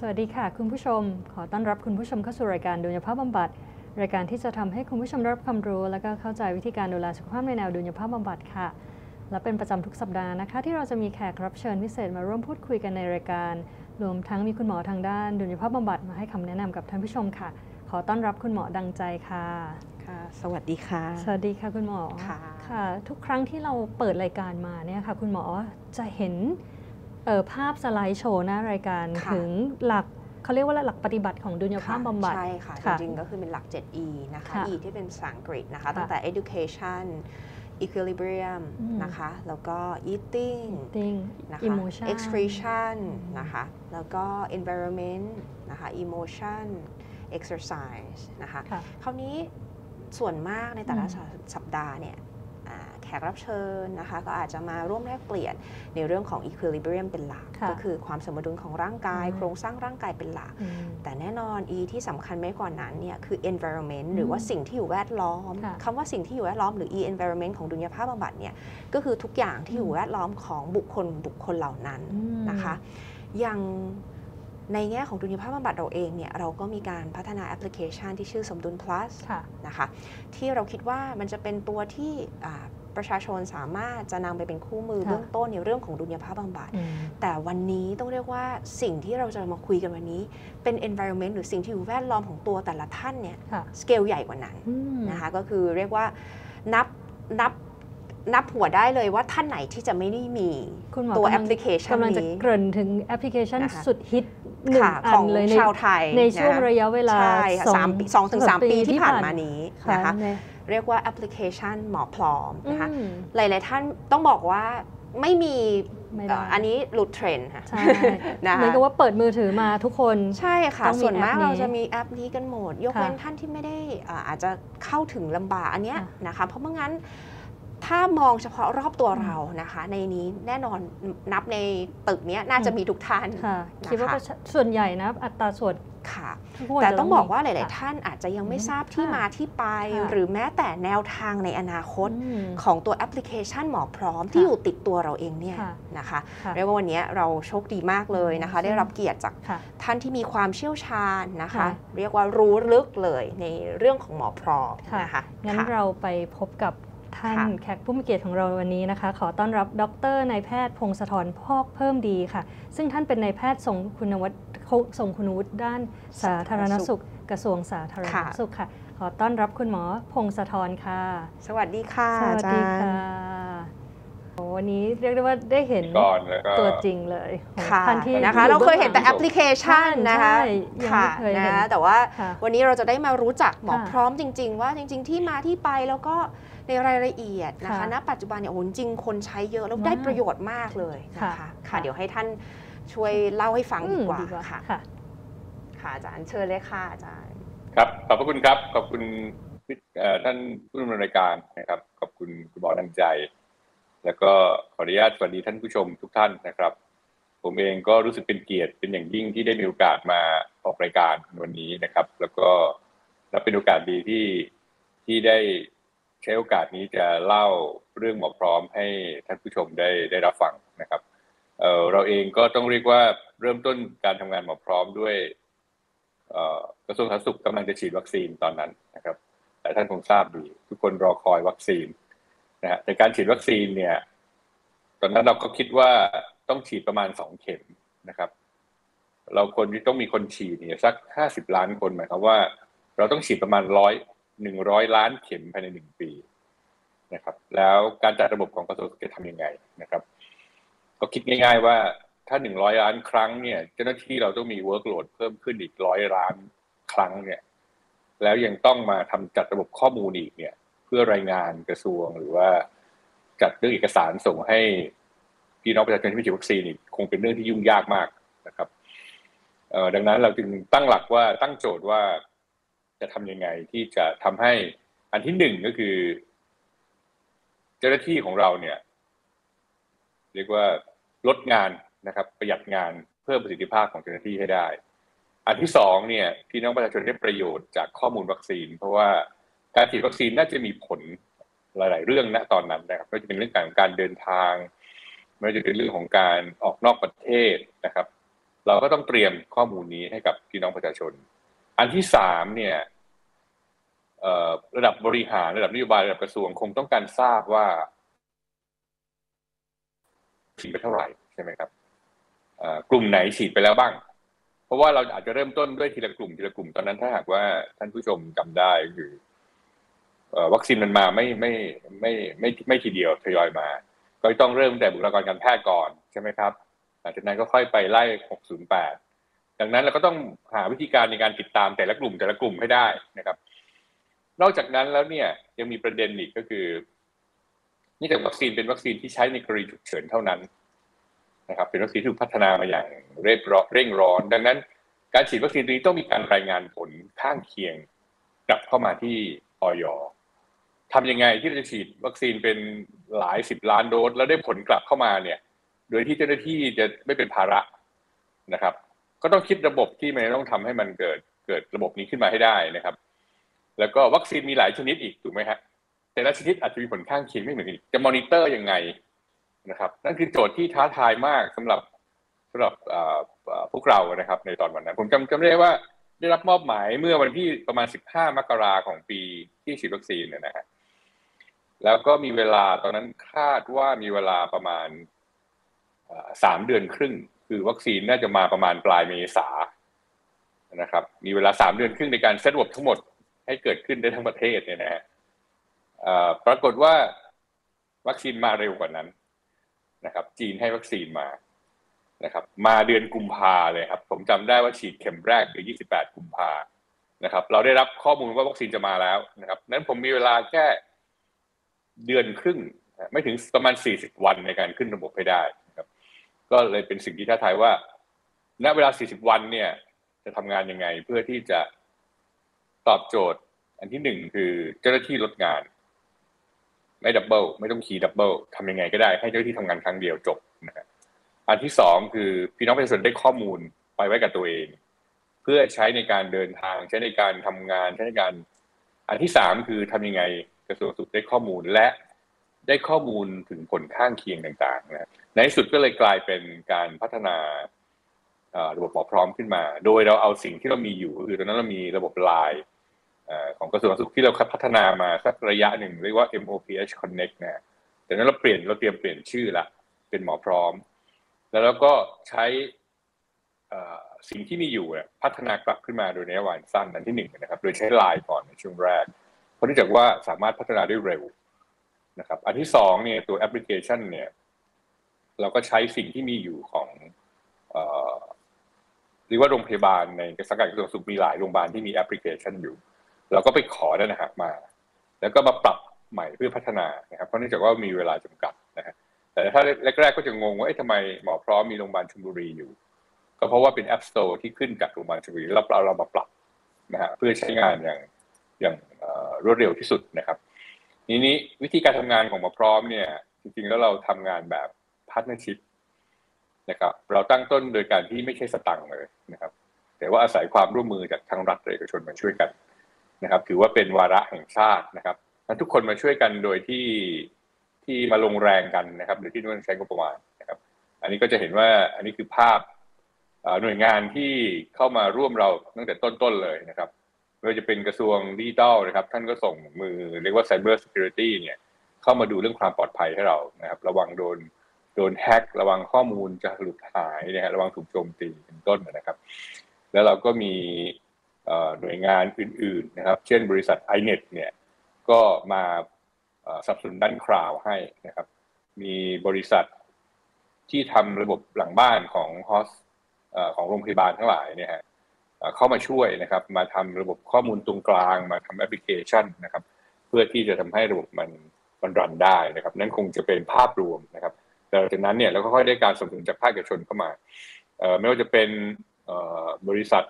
สวัสดีค่ะคุณผู้ชมขอต้อนรับคุณผู้ชมเข้าสู่รายการดุลยภาพบำบัดรายการที่จะทำให้คุณผู้ชมได้รับความรู้และก็เข้าใจวิธีการดูแลสุขภาพในแนวดุลยภาพบำบัดค่ะและเป็นประจำทุกสัปดาห์นะคะที่เราจะมีแขกรับเชิญพิเศษมาร่วมพูดคุยกันในรายการรวมทั้งมีคุณหมอทางด้านดุลยภาพบำบัดมาให้คำแนะนำกับท่านผู้ชมค่ะขอต้อนรับคุณหมอดังใจค่ะค่ะสวัสดีค่ะสวัสดีค่ะคุณหมอค่ะทุกครั้งที่เราเปิดรายการมาเนี่ยค่ะคุณหมอจะเห็นภาพสไลด์โชว์หน้ารายการถึงหลักเขาเรียกว่าหลักปฏิบัติของดุลยภาพบำบัดใช่ค่ะจริงๆก็คือเป็นหลัก 7E นะคะ E ที่เป็นภาษาอังกฤษนะคะตั้งแต่ education equilibrium นะคะแล้วก็ eating นะคะ excretion นะคะแล้วก็ environment นะคะ emotion exercise นะคะคราวนี้ส่วนมากในแต่ละสัปดาห์เนี่ยแขกรับเชิญนะคะก็อาจจะมาร่วมแลกเปลี่ยนในเรื่องของ equilibrium เป็นหลักก็คือความสมดุลของร่างกายโครงสร้างร่างกายเป็นหลักแต่แน่นอน E ที่สำคัญไม่กว่านั้นเนี่ยคือ environment หรือว่าสิ่งที่อยู่แวดล้อมคำว่าสิ่งที่อยู่แวดล้อมหรือ E environment ของดุลยภาพบำบัดเนี่ยก็คือทุกอย่างที่อยู่แวดล้อมของบุคคลเหล่านั้นนะคะอย่างในแง่ของดุลยภาพบำบัดเราเองเนี่ยเราก็มีการพัฒนาแอปพลิเคชันที่ชื่อสมดุล plus นะคะที่เราคิดว่ามันจะเป็นตัวที่ประชาชนสามารถจะนำไปเป็นคู่มือเบื้องต้นในเรื่องของดุลยภาพบำบัดแต่วันนี้ต้องเรียกว่าสิ่งที่เราจะมาคุยกันวันนี้เป็น environment หรือสิ่งที่อยู่แวดล้อมของตัวแต่ละท่านเนี่ยสเกลใหญ่กว่านั้นนะคะก็คือเรียกว่านับหัวได้เลยว่าท่านไหนที่จะไม่ได้มีตัวแอปพลิเคชันนี้กำลังจะเกริ่นถึงแอปพลิเคชันสุดฮิตของชาวไทยในช่วงระยะเวลา 2-3 ปีที่ผ่านมานี้นะคะเรียกว่าแอปพลิเคชันหมอพร้อมนะคะหลายๆท่านต้องบอกว่าไม่มีอันนี้หลุดเทรนด์ค่ะเหมือนกับว่าเปิดมือถือมาทุกคนใช่ค่ะส่วนมากเราจะมีแอปนี้กันหมดยกเว้นท่านที่ไม่ได้อาจจะเข้าถึงลำบากอันเนี้ยนะคะเพราะไม่งั้นถ้ามองเฉพาะรอบตัวเรานะคะในนี้แน่นอนนับในตึกนี้น่าจะมีทุกท่านคิดว่าส่วนใหญ่นะอัตราส่วนค่ะแต่ต้องบอกว่าหลายๆท่านอาจจะยังไม่ทราบที่มาที่ไปหรือแม้แต่แนวทางในอนาคตของตัวแอปพลิเคชันหมอพร้อมที่อยู่ติดตัวเราเองเนี่ยนะคะเรียกว่าวันนี้เราโชคดีมากเลยนะคะได้รับเกียรติจากท่านที่มีความเชี่ยวชาญนะคะเรียกว่ารู้ลึกเลยในเรื่องของหมอพร้อมนะคะงั้นเราไปพบกับท่านแขกผู้มีเกียรติของเราวันนี้นะคะขอต้อนรับดร.นายแพทย์พงศธร พอกเพิ่มดีค่ะซึ่งท่านเป็นนายแพทย์ทรงคุณวุฒิด้านสาธารณสุขกระทรวงสาธารณสุขค่ะขอต้อนรับคุณหมอพงศธรค่ะสวัสดีค่ะสวัสดีค่ะวันนี้เรียกได้ว่าได้เห็นตัวจริงเลยท่านที่นะคะเราเคยเห็นแต่แอปพลิเคชันนะคะค่ะนะแต่ว่าวันนี้เราจะได้มารู้จักหมอพร้อมจริงๆว่าจริงๆที่มาที่ไปแล้วก็ในรายละเอียดนะคะณปัจจุบันเนี่ยโอ้จริงคนใช้เยอะแล้วได้ประโยชน์มากเลยนะคะค่ะเดี๋ยวให้ท่านช่วยเล่าให้ฟังดีกว่าค่ะค่ะอาจารย์เชิญเลยค่ะอาจารย์ครับขอบพระคุณครับขอบคุณท่านผู้ดำเนินรายการนะครับขอบคุณคุณหมอดังใจแล้วก็ขออนุญาตสวัสดีท่านผู้ชมทุกท่านนะครับผมเองก็รู้สึกเป็นเกียรติเป็นอย่างยิ่งที่ได้มีโอกาสมาออกรายการวันนี้นะครับแล้วก็และเป็นโอกาสดีที่ได้ใช้โอกาสนี้จะเล่าเรื่องหมอพร้อมให้ท่านผู้ชมได้รับฟังนะครับเราเองก็ต้องเรียกว่าเริ่มต้นการทำงานหมอพร้อมด้วยกระทรวงสาธารณสุขกำลังจะฉีดวัคซีนตอนนั้นนะครับแต่ท่านคงทราบดีทุกคนรอคอยวัคซีนนะฮะแต่การฉีดวัคซีนเนี่ยตอนนั้นเราก็คิดว่าต้องฉีดประมาณ2เข็มนะครับเราคนที่ต้องมีคนฉีดเนี่ยสัก50 ล้านคนหมายความว่าเราต้องฉีดประมาณ100 ล้านเข็มภายใน1 ปีนะครับแล้วการจัดระบบของกระทรวงจะทำยังไงนะครับก็คิดง่ายๆว่าถ้า100 ล้านครั้งเนี่ยเจ้าหน้าที่เราต้องมีเวิร์กโหลดเพิ่มขึ้นอีก100 ล้านครั้งเนี่ยแล้วยังต้องมาทำจัดระบบข้อมูลอีกเนี่ยเพื่อรายงานกระทรวงหรือว่าจัดเรื่องเอกสารส่งให้พี่น้องประชาชนที่ไม่ฉีดวัคซีนอีกคงเป็นเรื่องที่ยุ่งยากมากนะครับดังนั้นเราจึงตั้งหลักว่าตั้งโจทย์ว่าจะทำยังไงที่จะทำให้อันที่หนึ่งก็คือเจ้าหน้าที่ของเราเนี่ยเรียกว่าลดงานนะครับประหยัดงานเพิ่มประสิทธิภาพของเจ้าหน้าที่ให้ได้อันที่สองเนี่ยพี่น้องประชาชนได้ประโยชน์จากข้อมูลวัคซีนเพราะว่าการฉีดวัคซีนน่าจะมีผลหลายๆเรื่องณตอนนั้นนะครับไม่ว่าจะเป็นเรื่องการเดินทางไม่ว่าจะเป็นเรื่องของการออกนอกประเทศนะครับ เราก็ต้องเตรียมข้อมูลนี้ให้กับพี่น้องประชาชนอันที่สามเนี่ยระดับบริหารระดับนโยบายระดับกระทรวงคงต้องการทราบว่าฉีดไปเท่าไหร่ใช่ไหมครับกลุ่มไหนฉีดไปแล้วบ้างเพราะว่าเราอาจจะเริ่มต้นด้วยทีละกลุ่มตอนนั้นถ้าหากว่าท่านผู้ชมจำได้คือวัคซีนมันมาไม่ทีเดียวทยอยมาก็ต้องเริ่มแต่บุคลากรการแพทย์ก่อนใช่ไหมครับหลังจากนั้นก็ค่อยไปไล่608ดังนั้นเราก็ต้องหาวิธีการในการติดตามแต่ละกลุ่มให้ได้นะครับนอกจากนั้นแล้วเนี่ยยังมีประเด็นอีกก็คือนี่แต่วัคซีนเป็นวัคซีนที่ใช้ในกรณีฉุกเฉินเท่านั้นนะครับเป็นวัคซีนที่ถูกพัฒนามาอย่างเร่งร้อนดังนั้นการฉีดวัคซีนนี้ต้องมีการรายงานผลข้างเคียงกลับเข้ามาที่อย.ทำยังไงที่เราจะฉีดวัคซีนเป็นหลาย10 ล้านโดสแล้วได้ผลกลับเข้ามาเนี่ยโดยที่เจ้าหน้าที่จะไม่เป็นภาระนะครับก็ต้องคิดระบบที่มันต้องทำให้มันเกิดระบบนี้ขึ้นมาให้ได้นะครับแล้วก็วัคซีนมีหลายชนิดอีกถูกไหมฮะแต่ละชนิดอาจจะมีผลข้างเคียงไม่เหมือนกันจะมอนิเตอร์ยังไงนะครับนั่นคือโจทย์ที่ท้าทายมากสำหรับพวกเรานะครับในตอนวันนั้นผมจำได้ว่าได้รับมอบหมายเมื่อวันที่ประมาณ15 มกราของปีที่ฉีดวัคซีนเนี่ยนะฮะแล้วก็มีเวลาตอนนั้นคาดว่ามีเวลาประมาณ3 เดือนครึ่งคือวัคซีนน่าจะมาประมาณปลายเมษานะครับมีเวลา3 เดือนครึ่งในการเซตระบบทั้งหมดให้เกิดขึ้นได้ทั้งประเทศเนี่ยนะฮะปรากฏว่าวัคซีนมาเร็วกว่านั้นนะครับจีนให้วัคซีนมานะครับมาเดือนกุมภาเลยครับผมจำได้ว่าฉีดเข็มแรกคือ28 กุมภานะครับเราได้รับข้อมูลว่าวัคซีนจะมาแล้วนะครับนั้นผมมีเวลาแค่1 เดือนครึ่งไม่ถึงประมาณ40 วันในการขึ้นระบบให้ได้นะครับก็เลยเป็นสิ่งที่ท้าทายว่าณเวลา40 วันเนี่ยจะทำงานยังไงเพื่อที่จะตอบโจทย์อันที่หนึ่งคือเจ้าหน้าที่ลดงานไม่ดับเบิลไม่ต้องขี่ดับเบิลทำยังไงก็ได้ให้เจ้าหน้าที่ทำงานครั้งเดียวจบนะครับอันที่สองคือพี่น้องประชาชนได้ข้อมูลไปไว้กับตัวเองเพื่อใช้ในการเดินทางใช้ในการทำงานใช้ในการอันที่สามคือทำยังไงกระทรวงสุขได้ข้อมูลและได้ข้อมูลถึงผลข้างเคียงต่างๆนะในที่สุดก็เลยกลายเป็นการพัฒนาระบบหมอพร้อมขึ้นมาโดยเราเอาสิ่งที่เรามีอยู่คือตอนนั้นเรามีระบบไลน์ของกระทรวงสุขที่เราพัฒนามาสักระยะหนึ่งเรียกว่า MOPH Connect นะแต่นั้นเราเตรียมเปลี่ยนชื่อละเป็นหมอพร้อมแล้วก็ใช้สิ่งที่มีอยู่พัฒนากลับขึ้นมาโดยในระยะเวลาสั้นนั้นที่หนึ่งนะครับโดยใช้ไลน์ก่อนในช่วงแรกเพราะเนื่องจากว่าสามารถพัฒนาได้เร็วนะครับอันที่สองเนี่ยตัวแอปพลิเคชันเนี่ยเราก็ใช้สิ่งที่มีอยู่ของเรียกว่าโรงพยาบาลในสังกัดกระทรวงสุขมีหลายโรงพยาบาลที่มีแอปพลิเคชันอยู่เราก็ไปขอนะฮะมาแล้วก็มาปรับใหม่เพื่อพัฒนานะครับเพราะเนื่องจากว่ามีเวลาจำกัดนะฮะแต่ถ้าแรกๆก็จะงงว่าทำไมหมอพร้อมมีโรงพยาบาลชลบุรีอยู่ก็เพราะว่าเป็นแอปสโตร์ที่ขึ้นจากโรงพยาบาลชลบุรีแล้วเรามาปรับนะฮะเพื่อใช้งานอย่างรวดเร็วที่สุดนะครับนี้วิธีการทำงานของหมอพร้อมเนี่ยจริงๆแล้วเราทำงานแบบพาร์ทเนอร์ชิพนะครับเราตั้งต้นโดยการที่ไม่ใช่สตังค์เลยนะครับแต่ว่าอาศัยความร่วมมือจากทางรัฐและเอกชนมาช่วยกันนะครับถือว่าเป็นวาระแห่งชาตินะครับทุกคนมาช่วยกันโดยที่มาลงแรงกันนะครับโดยที่ไม่ต้องใช้งบประมาณนะครับอันนี้ก็จะเห็นว่าอันนี้คือภาพหน่วยงานที่เข้ามาร่วมเราตั้งแต่ต้นๆเลยนะครับไม่ว่าจะเป็นกระทรวงดิจิทัลนะครับท่านก็ส่งมือเรียกว่า Cyber Security เนี่ยเข้ามาดูเรื่องความปลอดภัยให้เรานะครับระวังโดนแฮกระวังข้อมูลจะหลุดหายนะฮะระวังถูกโจมตีเป็นต้นนะครับแล้วเราก็มีหน่วยงานอื่นๆนะครับเช่นบริษัท iNet เนี่ยก็มาสนับสนุนด้านคลาวด์ให้นะครับมีบริษัทที่ทำระบบหลังบ้านของของโรงพยาบาลทั้งหลายเนี่ยฮะเข้ามาช่วยนะครับมาทำระบบข้อมูลตรงกลางมาทำแอปพลิเคชันนะครับเพื่อที่จะทำให้ระบบมันรันได้นะครับนั่นคงจะเป็นภาพรวมนะครับแต่หลังจากนั้นเนี่ยเราก็ค่อยได้การสนับสนุนจากภาคเอกชนเข้ามาไม่ว่าจะเป็นบริษัท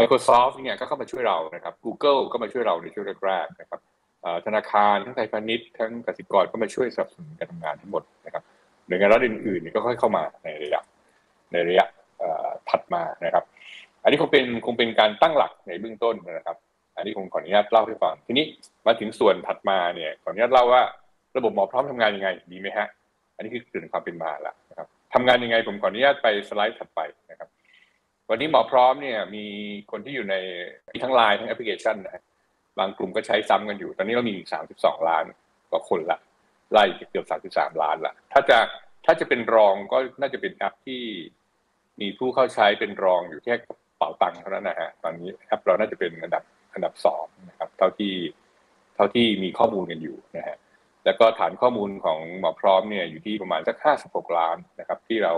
Microsoft เนี่ยก็เข้ามาช่วยเรานะครับ Google ก็มาช่วยเราในช่วงแรกๆนะครับธนาคารทั้งไทยพาณิชย์ทั้งกสิกรก็มาช่วยสนับสนุนการทำงานทั้งหมดนะครับหน่วยงานรัฐอื่นๆก็ค่อยเข้ามาในระยะถัดมานะครับอันนี้คงเป็นการตั้งหลักในเบื้องต้นนะครับอันนี้ผมขออนุญาตเล่าให้ฟังทีนี้มาถึงส่วนถัดมาเนี่ยขออนุญาตเล่าว่าระบบหมอพร้อมทำงานยังไงดีไหมฮะอันนี้คือเรื่องความเป็นมาแล้วนะครับทำงานยังไงผมขออนุญาตไปสไลด์ถัดไปนะครับ วันนี้หมอพร้อมเนี่ยมีคนที่อยู่ในทั้งไลน์ทั้งแอปพลิเคชันนะบางกลุ่มก็ใช้ซ้ำกันอยู่ตอนนี้เรามีอีก32ล้านกว่าคนละไล่เกือบ33ล้านละถ้าจะเป็นรองก็น่าจะเป็นแอปที่มีผู้เข้าใช้เป็นรองอยู่แค่เป๋าตังค์เท่านั้นนะฮะตอนนี้แอปเราน่าจะเป็นอันดับ2นะครับเท่าที่มีข้อมูลกันอยู่นะฮะแล้วก็ฐานข้อมูลของหมอพร้อมเนี่ยอยู่ที่ประมาณสัก56ล้านนะครับที่เรา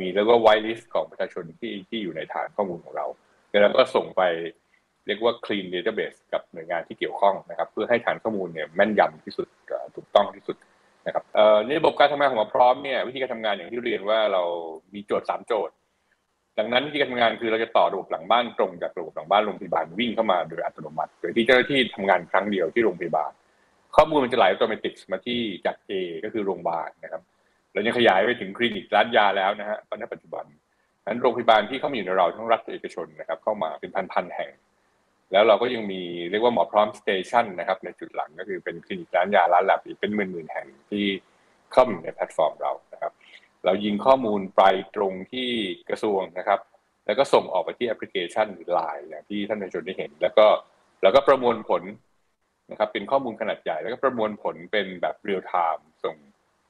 มีแล้วก็ไวท์ลิสต์ของประชาชนที่อยู่ในฐานข้อมูลของเราแล้วก็ส่งไปเรียกว่า clean database กับหน่วยงานที่เกี่ยวข้องนะครับเพื่อให้ฐานข้อมูลเนี่ยแม่นยำที่สุดถูกต้องที่สุดนะครับในระบบการทำงานของหมอพร้อมเนี่ยวิธีการทำงานอย่างที่เรียนว่าเรามีโจทย์3โจทย์ดังนั้นวิธีการทำงานคือเราจะต่อระบบหลังบ้านตรงจากระบบหลังบ้านโรงพยาบาลวิ่งเข้ามาโดยอัตโนมัติโดยที่เจ้าหน้าที่ทำงานครั้งเดียวที่โรงพยาบาลข้อมูลมันจะไหลอัตโนมัติมาที่จาก A ก็คือโรงพยาบาลนะครับเรายังขยายไปถึงคลินิกร้านยาแล้วนะฮะตอนนี้ปัจจุบันนั้นโรงพยาบาลที่เข้ามาอยู่ในเราทั้งรัฐเอกชนนะครับเข้ามาเป็นพันแห่งแล้วเราก็ยังมีเรียกว่าหมอพร้อมสเตชันนะครับในจุดหลังก็คือเป็นคลินิกร้านยาร้านแลบอีกเป็นหมื่นแห่งที่เข้ามาอยู่ในแพลตฟอร์มเรานะครับเรายิงข้อมูลไปตรงที่กระทรวงนะครับแล้วก็ส่งออกไปที่แอปพลิเคชันไลน์อย่างที่ท่านประชาชนได้เห็นแล้วก็ประมวลผลนะครับเป็นข้อมูลขนาดใหญ่แล้วก็ประมวลผลเป็นแบบเรียลไทม์ส่ง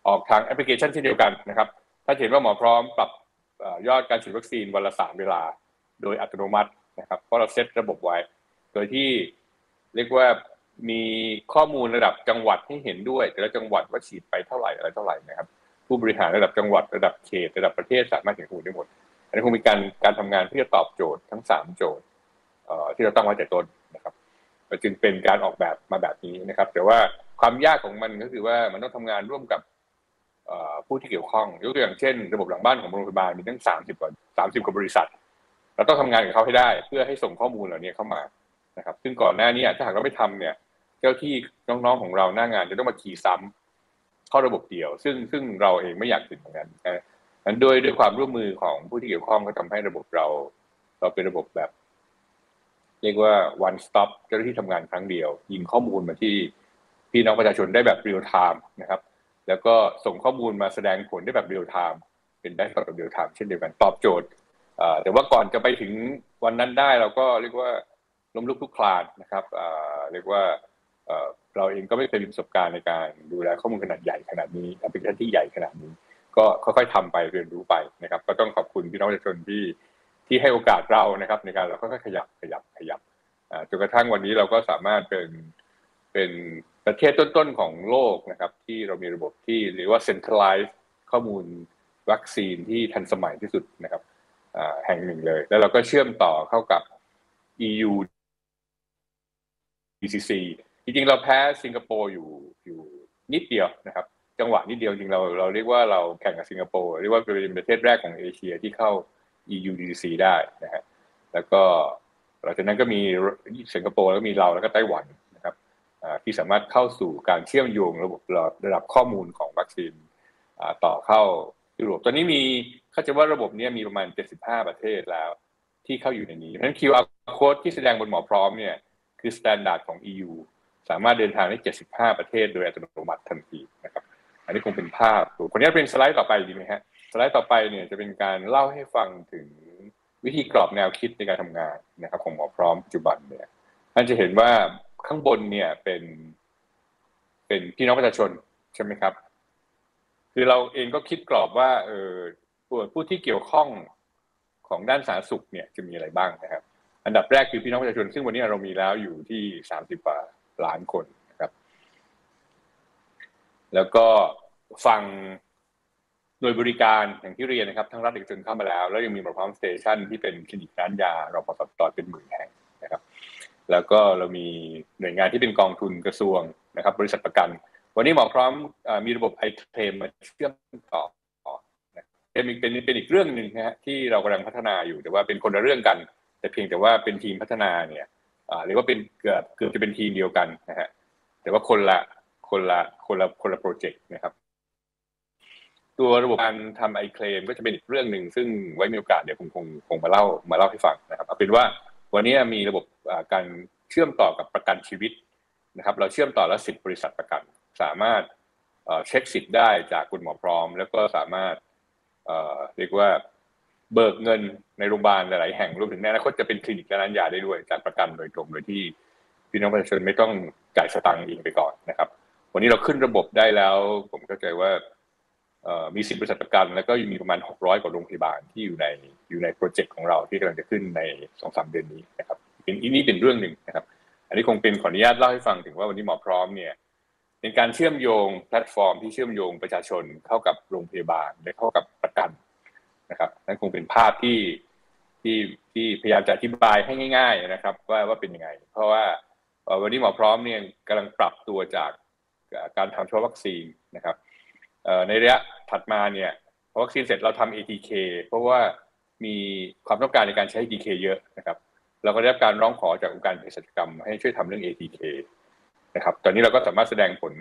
ออกทางแอปพลิเคชันเช่นเดียวกันนะครับถ้าเห็นว่าหมอพร้อมปรับยอดการฉีดวัคซีนวันละ3เวลาโดยอัตโนมัตินะครับเพราะเราเซตระบบไว้โดยที่เรียกว่ามีข้อมูลระดับจังหวัดให้เห็นด้วยแต่ละจังหวัดว่าฉีดไปเท่าไหร่อะไรเท่าไหร่นะครับผู้บริหารระดับจังหวัดระดับเขตระดับประเทศสามารถเห็นข้อมูลได้หมดอันนี้คงมีการทำงานเพื่อตอบโจทย์ทั้ง3โจทย์ที่เราตั้งไว้แต่ต้นนะครับจึงเป็นการออกแบบมาแบบนี้นะครับแต่ว่าความยากของมันก็คือว่ามันต้องทำงานร่วมกับผู้ที่เกี่ยวข้องยกตัวอย่างเช่นระบบหลังบ้านของโรงพยาบาลมีตั้ง30 กว่าบริษัทเราต้องทำงานกับเขาให้ได้เพื่อให้ส่งข้อมูลเหล่านี้เข้ามานะครับซึ่งก่อนหน้านี้ถ้าหากเราไม่ทำเนี่ยเจ้าที่น้องๆของเราหน้างานจะต้องมาขี่ซ้ำเข้าระบบเดียวซึ่งเราเองไม่อยากถึงเหมือนกันนั้นด้วยความร่วมมือของผู้ที่เกี่ยวข้องก็ทำให้ระบบเราเป็นระบบแบบเรียกว่า one stop เจ้าหน้าที่ทำงานครั้งเดียวยิงข้อมูลมาที่พี่น้องประชาชนได้แบบ real time นะครับแล้วก็ส่งข้อมูลมาแสดงผลได้แบบ real time เป็นได้แบบ real time เช่นเดียวกันตอบโจทย์แต่ว่าก่อนจะไปถึงวันนั้นได้เราก็เรียกว่าล้มลุกคลุกคลานนะครับเรียกว่าเราเองก็ไม่เคยมีประสบการณ์ในการดูแลข้อมูลขนาดใหญ่ขนาดนี้แอปพลิเคชันที่ใหญ่ขนาดนี้ก็ค่อยๆทำไปเรียนรู้ไปนะครับก็ต้องขอบคุณพี่น้องประชาชนที่ให้โอกาสเรานะครับในการเราก็ขยับจนกระทั่งวันนี้เราก็สามารถเป็นประเทศต้นๆของโลกนะครับที่เรามีระบบที่เรียกว่า centralized ข้อมูลวัคซีนที่ทันสมัยที่สุดนะครับแห่งหนึ่งเลยแล้วเราก็เชื่อมต่อเข้ากับ EU ECC จริงๆเราแพ้สิงคโปร์อยู่นิดเดียวนะครับจังหวะนิดเดียวจริงเราเรียกว่าเราแข่งกับสิงคโปร์เรียกว่าเป็นประเทศแรกของเอเชียที่เข้า EU ECC ได้นะฮะแล้วก็หลังจากนั้นก็มีสิงคโปร์แล้วก็มีเราแล้วก็ไต้หวันนะครับที่สามารถเข้าสู่การเชื่อมโยงระดับข้อมูลของวัคซีนต่อเข้ายุโรปตอนนี้มีเขาจะว่าระบบนี้มีประมาณ75ประเทศแล้วที่เข้าอยู่ในนี้เพราะฉะนั้น QR Code ที่แสดงบนหมอพร้อมเนี่ยคือมาตรฐานของ EU สามารถเดินทางได้75ประเทศโดยอัตโนมัติทันทีนะครับอันนี้คงเป็นภาพตัวคนนี้เป็นสไลด์ต่อไปดีไหมฮะสไลด์ต่อไปเนี่ยจะเป็นการเล่าให้ฟังถึงวิธีกรอบแนวคิดในการทำงานนะครับของหมอพร้อมปัจจุบันเนี่ยท่านจะเห็นว่าข้างบนเนี่ยเป็นพี่น้องประชาชนใช่ไหมครับคือเราเองก็คิดกรอบว่าผู้ที่เกี่ยวข้องของด้านสาธารณสุขเนี่ยจะมีอะไรบ้างนะครับอันดับแรกคือพี่น้องประชาชนซึ่งวันนี้เรามีแล้วอยู่ที่30กว่าล้านคนนะครับแล้วก็ฝั่งหน่วยบริการอย่างที่เรียนนะครับทั้งรัฐเอกชนเข้ามาแล้วแล้วยังมีหมอพร้อมสเตชันที่เป็นคลินิกร้านยารปภ.เป็นหมื่นแห่งนะครับแล้วก็เรามีหน่วยงานที่เป็นกองทุนกระทรวงนะครับบริษัทประกันวันนี้หมอพร้อมมีระบบ iClaim มาเชื่อมต่อเป็นอีกเรื่องหนึ่งนะฮะที่เรากำลังพัฒนาอยู่แต่ว่าเป็นคนละเรื่องกันแต่เพียงแต่ว่าเป็นทีมพัฒนาเนี่ยเรียกว่าเป็นเกือบจะเป็นทีมเดียวกันนะฮะแต่ว่าคนละโปรเจกต์นะครับตัวระบบการทำไอเคลมก็จะเป็นอีกเรื่องหนึ่งซึ่งไว้มีโอกาสเดี๋ยวผมคงมาเล่าให้ฟังนะครับเอาเป็นว่าวันนี้มีระบบการเชื่อมต่อกับประกันชีวิตนะครับเราเชื่อมต่อแล้ว10บริษัทประกันสามารถเช็คสิทธิ์ได้จากคุณหมอพร้อมแล้วก็สามารถเรียกว่า เบิกเงินในโรงพยาบาลหลายแห่งรวมถึงในอนาคตจะเป็นคลินิกและร้านยาได้ด้วยจากประกันโดยตรงโดยที่พี่น้องประชาชนไม่ต้องจ่ายสตังค์เองไปก่อนนะครับวันนี้เราขึ้นระบบได้แล้วผมเข้าใจว่ามี10บริษัทประกันแล้วก็มีประมาณ600กว่าโรงพยาบาลที่อยู่ในโปรเจกต์ของเราที่กำลังจะขึ้นใน 2-3 เดือนนี้นะครับเป็นอีกนี่เป็นเรื่องหนึ่งนะครับอันนี้คงเป็นขออนุญาตเล่าให้ฟังถึงว่าวันนี้หมอพร้อมเนี่ยเป็นการเชื่อมโยงแพลตฟอร์มที่เชื่อมโยงประชาชนเข้ากับโรงพยาบาลและเข้ากับประกันนะครับนั่นคงเป็นภาพที่พยายามจะอธิบายให้ง่ายๆนะครับว่าเป็นยังไงเพราะว่าวันนี้หมอพร้อมเนี่ยกำลังปรับตัวจากการทำเฉพาะวัคซีนนะครับในระยะถัดมาเนี่ยพอวัคซีนเสร็จเราทำ ATK เพราะว่ามีความต้องการในการใช้ ATK เยอะนะครับเราก็ได้รับการร้องขอจากองค์การเภสัชกรรมให้ช่วยทำเรื่อง ATK นะครับตอนนี้เราก็สามารถแสดงผล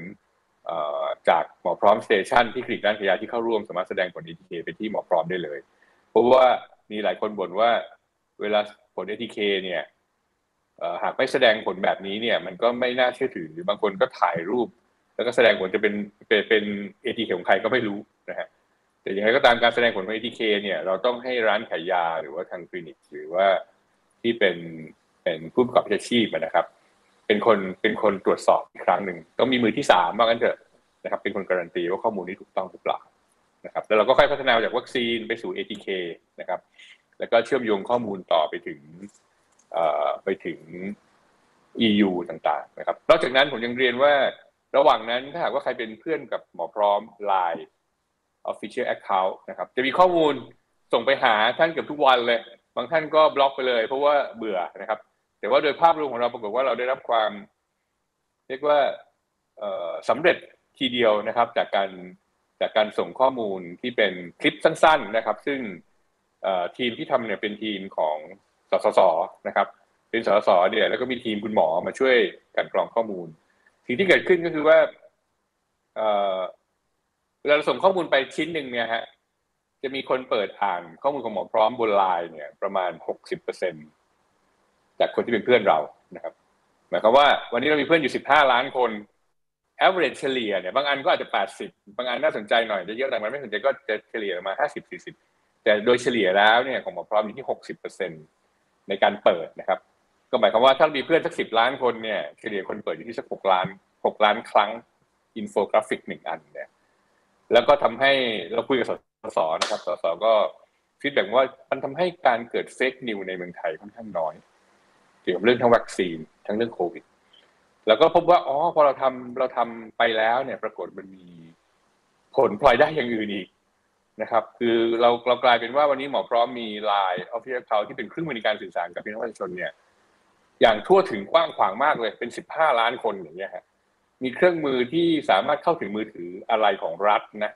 จากหมอพร้อมสเตชันที่คลินิกด้านพยาธิที่เข้าร่วมสามารถแสดงผล ATK ไปที่หมอพร้อมได้เลยเพราะว่ามีหลายคนบ่นว่าเวลาผล ATK เนี่ยหากไม่แสดงผลแบบนี้เนี่ยมันก็ไม่น่าเชื่อถือหรือบางคนก็ถ่ายรูปแล้วก็แสดงผลจะเป็น ATK ของใครก็ไม่รู้นะฮะแต่อย่างไรก็ตามการแสดงผลของ ATK เนี่ยเราต้องให้ร้านขายยาหรือว่าทางคลินิกหรือว่าที่เป็นผู้ประกอบอาชีพนะครับเป็นคนตรวจสอบอีกครั้งหนึ่งต้องมีมือที่3ว่างั้นเถอะนะครับเป็นคนการันตีว่าข้อมูลนี้ถูกต้องหรือเปล่านะครับแล้วเราก็ค่อยพัฒนาจากวัคซีนไปสู่ ATK นะครับแล้วก็เชื่อมโยงข้อมูลต่อไปถึง EU ต่างๆนะครับนอกจากนั้นผมยังเรียนว่าระหว่างนั้นถ้าหากว่าใครเป็นเพื่อนกับหมอพร้อม Line Official Account นะครับจะมีข้อมูลส่งไปหาท่านเกือบทุกวันเลยบางท่านก็บล็อกไปเลยเพราะว่าเบื่อนะครับแต่ว่าโดยภาพรวมของเราปรากฏว่าเราได้รับความเรียกว่าสำเร็จทีเดียวนะครับจากการส่งข้อมูลที่เป็นคลิปสั้นๆนะครับซึ่งทีมที่ทำเนี่ยเป็นทีมของสสส.นะครับเป็นสสส.เนี่ยแล้วก็มีทีมคุณหมอมาช่วยกันกรองข้อมูลสิ่งที่เกิดขึ้นก็คือว่าเวลาเราส่งข้อมูลไปชิ้นหนึ่งเนี่ยฮะจะมีคนเปิดอ่านข้อมูลของหมอพร้อมบนไลน์เนี่ยประมาณ 60% จากคนที่เป็นเพื่อนเรานะครับหมายความว่าวันนี้เรามีเพื่อนอยู่15ล้านคน average เฉลี่ยเนี่ยบางอันก็อาจจะ80บางอันน่าสนใจหน่อยจะเยอะแต่มันไม่สนใจก็จะเฉลี่ยมา50-40แต่โดยเฉลี่ยแล้วเนี่ยของหมอพร้อมอยู่ที่ 60% ในการเปิดนะครับก็หมายความว่าถ้ามีเพื่อนสัก10ล้านคนเนี่ยเฉลี่ยคนเปิดอยู่ที่สัก6ล้านครั้งอินโฟกราฟิก1อันเนี่ยแล้วก็ทำให้เราคุยกับสสนะครับสสก็ฟีดแบ็กว่ามันทำให้การเกิดเฟกนิวในเมืองไทยค่อนข้างน้อยเกี่ยวกับเรื่องทั้งวัคซีนทั้งเรื่องโควิดแล้วก็พบว่าอ๋อพอเราทำไปแล้วเนี่ยปรากฏมันมีผลพลอยได้อย่างอื่นอีกนะครับคือเรากลายเป็นว่าวันนี้หมอพร้อมมี Line Official Account ที่เป็นเครื่องมือในการสื่อสารกับพี่น้องประชาชนเนี่ยอย่างทั่วถึงกว้างขวางมากเลยเป็น15ล้านคนอย่างเงี้ยฮะมีเครื่องมือที่สามารถเข้าถึงมือถืออะไรของรัฐนะ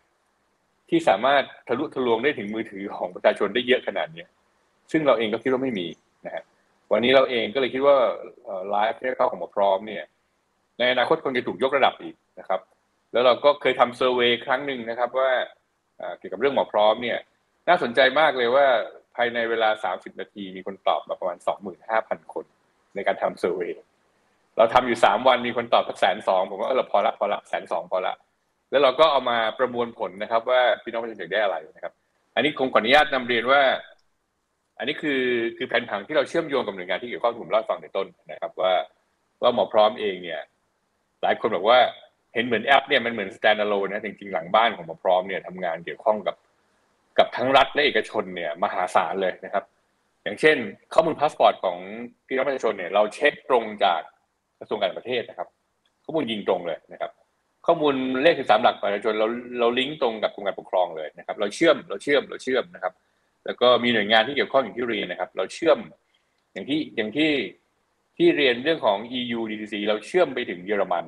ที่สามารถทะลุทะลวงได้ถึงมือถือของประชาชนได้เยอะขนาดนี้ซึ่งเราเองก็คิดว่าไม่มีนะฮะวันนี้เราเองก็เลยคิดว่าไลฟ์ที่เข้าของหมอพร้อมเนี่ยในอนาคตคงจะถูกยกระดับอีกนะครับแล้วเราก็เคยทำเซอร์เวย์ครั้งหนึ่งนะครับว่าเกี่ยวกับเรื่องหมอพร้อมเนี่ยน่าสนใจมากเลยว่าภายในเวลา30นาทีมีคนตอบมาประมาณ 25,000 คนในการทำเซอร์เวย์เราทำอยู่3วันมีคนตอบสัก 120,000 ผมว่าเราพอละ 120,000 พอละแล้วเราก็เอามาประมวลผลนะครับว่าพี่น้องประชาชนอยากได้อะไรนะครับอันนี้คงขออนุญาตนำเรียนว่าอันนี้คือแผนผังที่เราเชื่อมโยงกับหน่วยงานที่เกี่ยวข้องผมเล่าฟังในต้นนะครับว่าหมอพร้อมเองเนี่ยหลายคนบอกว่าเห็นเหมือนแอปเนี่ยมันเหมือน standalone นะจริงๆหลังบ้านของหมอพร้อมเนี่ยทำงานเกี่ยวข้องกับทั้งรัฐและเอกชนเนี่ยมหาศาลเลยนะครับอย่างเช่นข้อมูลพาสปอร์ตของพี่น้องประชาชนเนี่ยเราเช็คตรงจากกระทรวงการต่างประเทศนะครับข้อมูลยิงตรงเลยนะครับข้อมูลเลข13หลักประชาชนเราลิงก์ตรงกับกรมการปกครองเลยนะครับเราเชื่อมนะครับแล้วก็มีหน่วยงานที่เกี่ยวข้องอย่างที่เรียนนะครับเราเชื่อมอย่างที่เรียนเรื่องของ EU DTC เราเชื่อมไปถึงเยอรมัน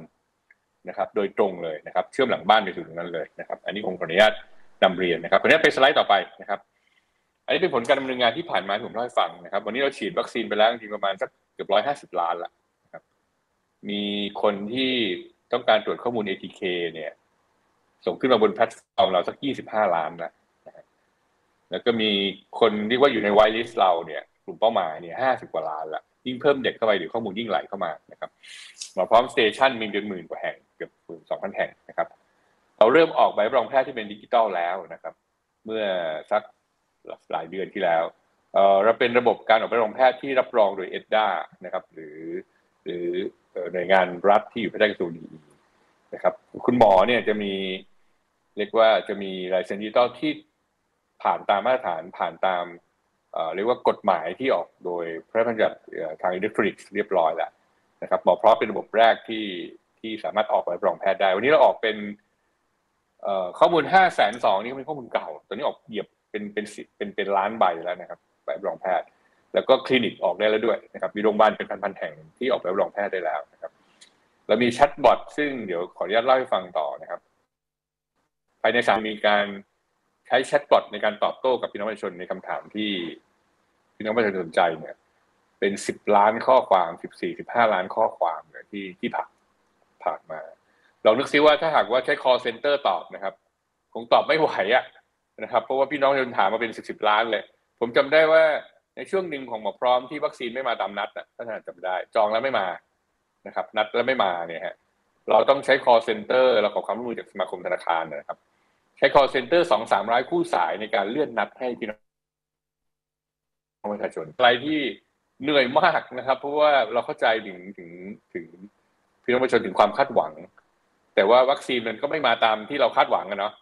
นะครับโดยตรงเลยนะครับเชื่อมหลังบ้านไปถึงนั้นเลยนะครับอันนี้ผมขออนุญาตนำเรียนนะครับขออนุญาตไปสไลด์ต่อไปนะครับอันนี้เป็นผลการดำเนินงานที่ผ่านมาผมเล่าให้ฟังนะครับวันนี้เราฉีดวัคซีนไปแล้วจริงประมาณสักเกือบ150 ล้านละนะครับมีคนที่ต้องการตรวจข้อมูล ATK เนี่ยส่งขึ้นมาบนแพลตฟอร์มเราสัก25 ล้านละแล้วก็มีคนเรียกว่าอยู่ในไวท์ลิสต์เราเนี่ยกลุ่มเป้าหมายเนี่ย50 กว่าล้านละยิ่งเพิ่มเด็กเข้าไปหรือข้อมูลยิ่งไหลเข้ามานะครับหมอพร้อมสเตชันมีเป็น10,000 กว่าแห่งเกือบ 12,000 แห่งนะครับเราเริ่มออกใบรับรองแพทย์ที่เป็นดิจิตอลแล้วนะครับเมื่อสัก หลายเดือนที่แล้วเราเป็นระบบการออกใบรับรองแพทย์ที่รับรองโดยเอ็ดด้านะครับหรือหน่วยงานรัฐที่อยู่ภายใต้กระทรวงดีนะครับคุณหมอเนี่ยจะมีเรียกว่าจะมีลายเซ็นดิจิตอลที่ผ่านตามมาตรฐานผ่านตามเรียกว่ากฎหมายที่ออกโดยพระราชบัญญัติทางอิเล็กทรอนิกส์เรียบร้อยแล้วนะครับหมอพร้อมเป็นระบบแรกที่สามารถออกใบรับรองแพทย์ได้วันนี้เราออกเป็นข้อมูล 502,000 นี่ก็เป็นข้อมูลเก่าตอนนี้ออกเหยียบเป็นล้านใบแล้วนะครับใบรับรองแพทย์แล้วก็คลินิกออกได้แล้วด้วยนะครับมีโรงพยาบาลเป็นพันแห่งที่ออกใบรับรองแพทย์ได้แล้วนะครับเรามีแชทบอทซึ่งเดี๋ยวขออนุญาตเล่าให้ฟังต่อนะครับภายในศาลมีการใช้แชทบอทในการตอบโต้กับพี่น้องประชาชนในคำถามที่พี่น้องประชาชนสนใจเนี่ยเป็น10 ล้านข้อความ14-15 ล้านข้อความเนี่ยที่ผ่านมาลองนึกซิว่าถ้าหากว่าใช้ call center ตอบนะครับคงตอบไม่ไหวอะนะครับเพราะว่าพี่น้องจะถามมาเป็น10 ล้านเลยผมจำได้ว่าในช่วงหนึ่งของหมอพร้อมที่วัคซีนไม่มาตามนัดท่านอาจจำได้จองแล้วไม่มานะครับนัดแล้วไม่มาเนี่ยฮะเราต้องใช้ call center เราขอความร่วมมือจากสมาคมธนาคารนะครับใช้ call center 2-3 ร้อยคู่สายในการเลื่อนนัดให้พี่น้องประชาชนอะไรที่เหนื่อยมากนะครับเพราะว่าเราเข้าใจถึงพี่น้องประชาชนถึงความคาดหวังแต่ว่าวัคซีนมันก็ไม่มาตามที่เราคาดหวังกันเนาะ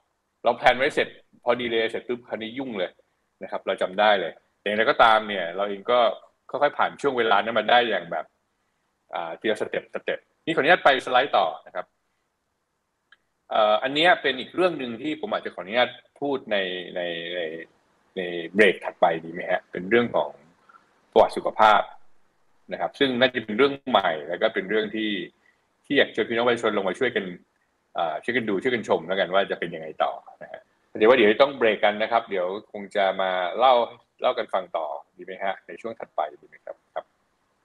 เราแพลนไว้เสร็จพอดีเลยเสร็จปุ๊บคราวนี้ยุ่งเลยนะครับเราจำได้เลยแต่อย่างไรก็ตามเนี่ยเราเองก็ค่อยๆผ่านช่วงเวลานั้นมาได้อย่างแบบทีละสเต็ปนี่ขออนุญาตไปสไลด์ต่อนะครับอันนี้เป็นอีกเรื่องหนึ่งที่ผมอาจจะขออนุญาตพูดในเบรกถัดไปดีไหมฮะเป็นเรื่องของประวัติสุขภาพนะครับซึ่งน่าจะเป็นเรื่องใหม่แล้วก็เป็นเรื่องที่อยากเชิญพี่น้องประชาชนลงมาช่วยกันดูช่วยกันชมแล้วกันว่าจะเป็นยังไงต่อนะฮะเดี๋ยวต้องเบรกกันนะครับเดี๋ยวคงจะมาเล่ากันฟังต่อดีไหมฮะในช่วงถัดไปดีไหมครับ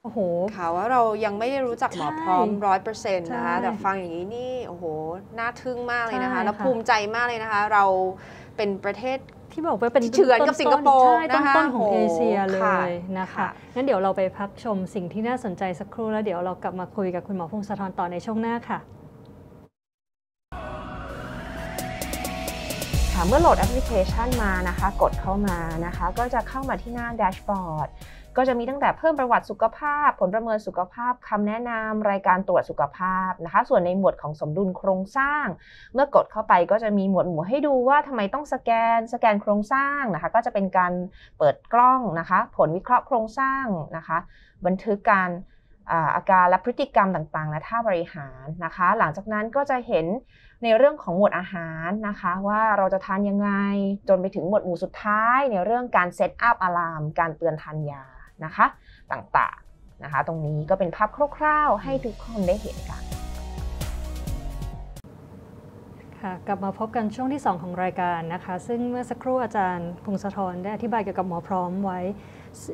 โอ้โหข่าวว่าเรายังไม่ได้รู้จักหมอพร้อม 100% นะคะแต่ฟังอย่างนี้นี่โอ้โหน่าทึ่งมากเลยนะคะแล้วภูมิใจมากเลยนะคะเราเป็นประเทศที่บอกว่าเป็นเฉือนกับสิงคโปร์นะคะต้นของเอเชียเลยนะคะงั้นเดี๋ยวเราไปพักชมสิ่งที่น่าสนใจสักครู่แล้วเดี๋ยวเรากลับมาคุยกับคุณหมอพงศธรต่อในช่วงหน้าค่ะเมื่อโหลดแอปพลิเคชันมานะคะกดเข้ามานะคะก็จะเข้ามาที่หน้าแดชบอร์ดก็จะมีตั้งแต่เพิ่มประวัติสุขภาพผลประเมินสุขภาพคำแนะนำรายการตรวจสุขภาพนะคะส่วนในหมวดของสมดุลโครงสร้างเมื่อกดเข้าไปก็จะมีหมวดหมู่ให้ดูว่าทำไมต้องสแกนโครงสร้างนะคะก็จะเป็นการเปิดกล้องนะคะผลวิเคราะห์โครงสร้างนะคะบันทึกการอาการและพฤติกรรมต่างๆและท่าบริหารนะคะหลังจากนั้นก็จะเห็นในเรื่องของหมวดอาหารนะคะว่าเราจะทานยังไงจนไปถึงหมวดหมู่สุดท้ายในเรื่องการเซตอัพอะลามการเตือนทานยานะคะต่างๆนะคะตรงนี้ก็เป็นภาพคร่าวๆให้ทุกคนได้เห็นกันค่ะกลับมาพบกันช่วงที่2ของรายการนะคะซึ่งเมื่อสักครู่อาจารย์พงศธรได้อธิบายเกี่ยวกับหมอพร้อมไว้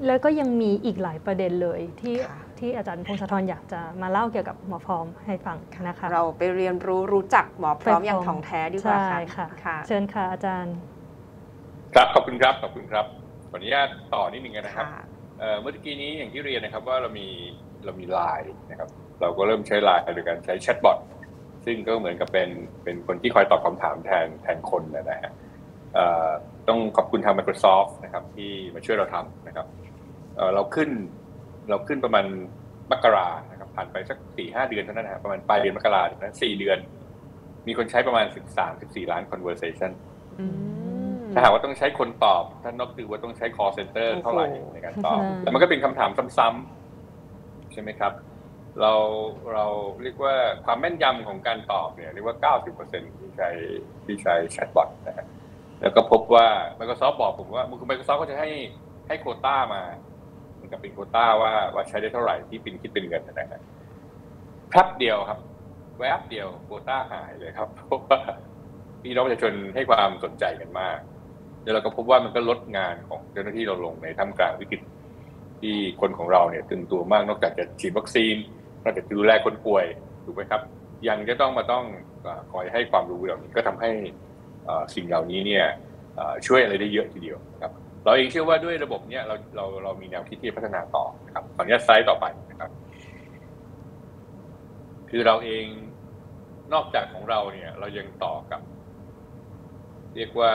แล้วก็ยังมีอีกหลายประเด็นเลยที่อาจารย์พงศธรอยากจะมาเล่าเกี่ยวกับหมอพร้อมให้ฟังนะคะเราไปเรียนรู้จักหมอพร้อมอย่างถ่องแท้ดีกว่าค่ะเชิญค่ะอาจารย์ครับขอบคุณครับขอบคุณครับขออนุญาตต่อนิดนึงนะครับเมื่อกี้นี้อย่างที่เรียนนะครับว่าเรามีไลน์นะครับเราก็เริ่มใช้ไลน์โดยการใช้แชทบอทซึ่งก็เหมือนกับเป็นคนที่คอยตอบคำถามแทนคนนะฮะต้องขอบคุณทาง Microsoft นะครับที่มาช่วยเราทำนะครับเราขึ้นประมาณมกรานะครับผ่านไปสัก 4-5 เดือนเท่านั้นฮะประมาณปลายเดือนมกราถึงนั้น4 เดือนมีคนใช้ประมาณ 13-14 ล้าน conversation ถ้าหากว่าต้องใช้คนตอบถ้านอกจากว่าต้องใช้ call center เท่าไหร่ในการตอบแต่มันก็เป็นคำถามซ้ำๆใช่ไหมครับเราเรียกว่าความแม่นยำของการตอบเนี่ยเรียกว่า 90% ที่ใช้แชทบอทนะฮะแล้วก็พบว่า Microsoft บอกผมว่าMicrosoft ก็จะให้โควต้ามาเหมือนกับเป็นโควต้าว่าใช้ได้เท่าไหร่ที่เป็นคิดเป็นเงินนะครับครับเดียวครับแวบเดียวโควต้าหายเลยครับเพราะว่าพี่น้องประชาชนให้ความสนใจกันมากแล้วเราก็พบว่ามันก็ลดงานของเจ้าหน้าที่เราลงในท่ามกลางวิกฤตที่คนของเราเนี่ยตึงตัวมากนอกจากจะฉีดวัคซีนนอกจากดูแลคนป่วยถูกไหมครับยังจะต้องคอยให้ความรู้เหล่านี้ก็ทำให้สิ่งเหล่านี้เนี่ยช่วยอะไรได้เยอะทีเดียวนะครับเราเองเชื่อว่าด้วยระบบเนี่ยเรามีแนวคิดที่พัฒนาต่อนะครับขออนุญาตไซต์ต่อไปนะครับคือเราเองนอกจากของเราเนี่ยเรายังต่อกับเรียกว่า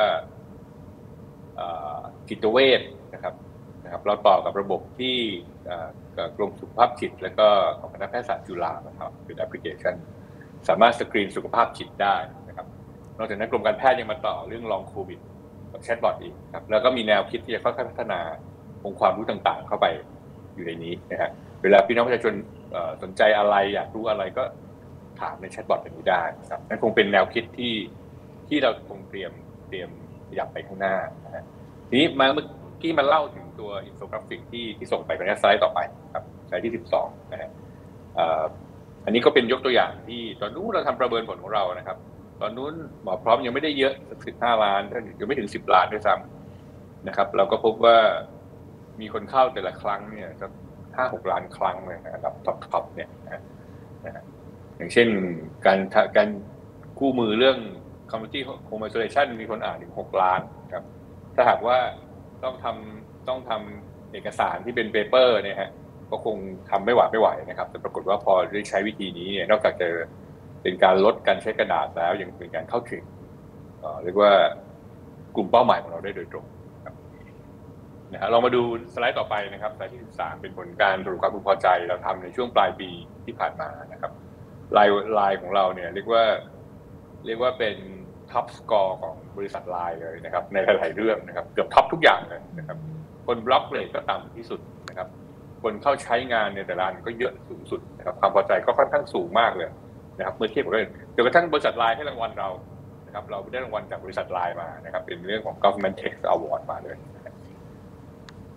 จิตเวชนะครับเราต่อกับระบบที่กรมสุขภาพจิตและก็ของคณะแพทยศาสตร์จุฬานะครับเป็นแอปพลิเคชันสามารถสกรีนสุขภาพจิตได้นะครับนอกจากนั้นกรมการแพทย์ยังมาต่อเรื่องลองโควิดกับแชทบอทอีกครับแล้วก็มีแนวคิดที่จะค่อยๆพัฒนาองค์ความรู้ต่างๆเข้าไปอยู่ในนี้นะฮะเวลาพี่น้องประชาชนสนใจอะไรอยากรู้อะไรก็ถามในแชทบอทแบบนี้ได้นะครับนั่นคงเป็นแนวคิดที่เราคงเตรียมอยากไปข้างหน้านะฮะทีนี้มาเมื่อกี้มันเล่าถึงตัวอินโฟกราฟิกที่ส่งไปเป็นสไลด์ต่อไปครับสไลด์ที่12นะฮะอันนี้ก็เป็นยกตัวอย่างที่ตอนนู้นเราทำประเมินผลของเรานะครับตอนนู้นหมอพร้อมยังไม่ได้เยอะ15 ล้านยังไม่ถึง10 ล้านด้วยซ้ำนะครับเราก็พบว่ามีคนเข้าแต่ละครั้งเนี่ยสัก 5-6 ล้านครั้งเลยนะระดับท็อปๆเนี่ยนะอย่างเช่นการกู้มือเรื่อง community home isolation มีคนอ่านถึง6 ล้านครับถ้าหากว่าต้องทำเอกสารที่เป็น paper เนี่ยฮะก็คงทำไม่ไหวนะครับแต่ปรากฏว่าพอได้ใช้วิธีนี้เนี่ยนอกจากจะเป็นการลดการใช้กระดาษแล้วยังเป็นการเข้าถึงเรียกว่ากลุ่มเป้าหมายของเราได้โดยตรงนะฮะเรามาดูสไลด์ต่อไปนะครับสไลด์ที่13เป็นผลการตรวจความพึงพอใจเราทำในช่วงปลายปีที่ผ่านมานะครับไลน์ของเราเนี่ยเรียกว่าเป็นท็อปสกอร์ของบริษัทไลน์เลยนะครับในหลายๆเรื่องนะครับเกือบท็อปทุกอย่างเลยนะครับคนบล็อกเลยก็ต่ำที่สุดนะครับคนเข้าใช้งานในแต่ละอันก็เยอะสูงสุดนะครับความพอใจก็ค่อนข้างสูงมากเลยนะครับเมื่อเทียบกับเรื่องจนกระทั่งบริษัทไลน์ให้รางวัลเรานะครับเราได้รางวัลจากบริษัทไลน์มานะครับเป็นเรื่องของ Government Tech Award มาเลย